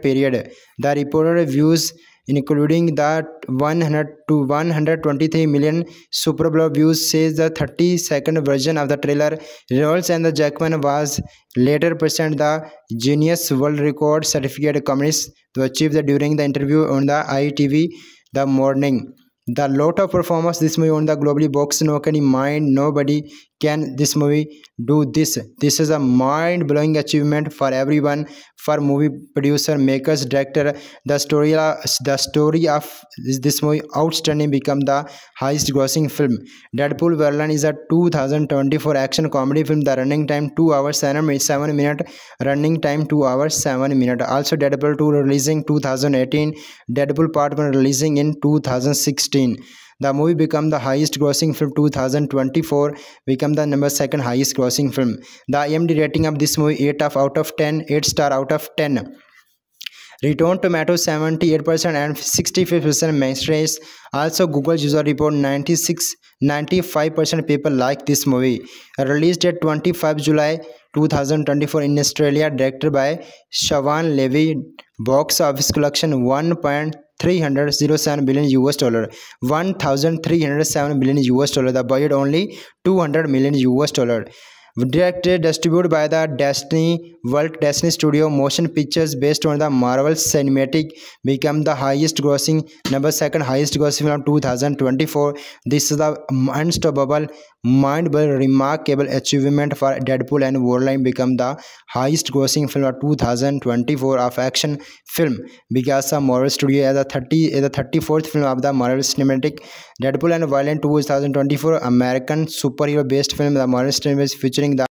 period. The reported views including the 100 to 123 million Super Bowl views says the 30-second version of the trailer. Reynolds and the Jackman was later presented the Guinness World Record certificate communist to achieve the during the interview on the ITV the morning. The lot of performance this movie on the globally box no can mind nobody can this movie do this. This is a mind-blowing achievement for everyone, for movie producer, makers, director. The story of this movie outstanding become the highest grossing film. Deadpool Wolverine is a 2024 action comedy film. The running time 2 hours 7 minutes. Also Deadpool 2 releasing 2018. Deadpool Part 1 releasing in 2016. The movie became the highest grossing film 2024, become the number 2nd highest grossing film. The IMDb rating of this movie 8 star out of 10. Rotten Tomatoes 78% and 65% mainstream. Also Google user report 95% people like this movie. Released at 25 July 2024 in Australia, directed by Shawn Levy. Box office collection 1. $307 billion, $1,307 billion. The budget only $200 million. Directed, distributed by the Walt Disney Studio Motion Pictures, based on the Marvel Cinematic, become the second highest grossing film of 2024. This is the unstoppable, mind-blowing, remarkable achievement for Deadpool and Wolverine, become the highest grossing film of 2024 of action film, because the Marvel Studio as the 34th film of the Marvel Cinematic. Deadpool and Wolverine 2024 American superhero-based film, the Marvel Studios, featuring the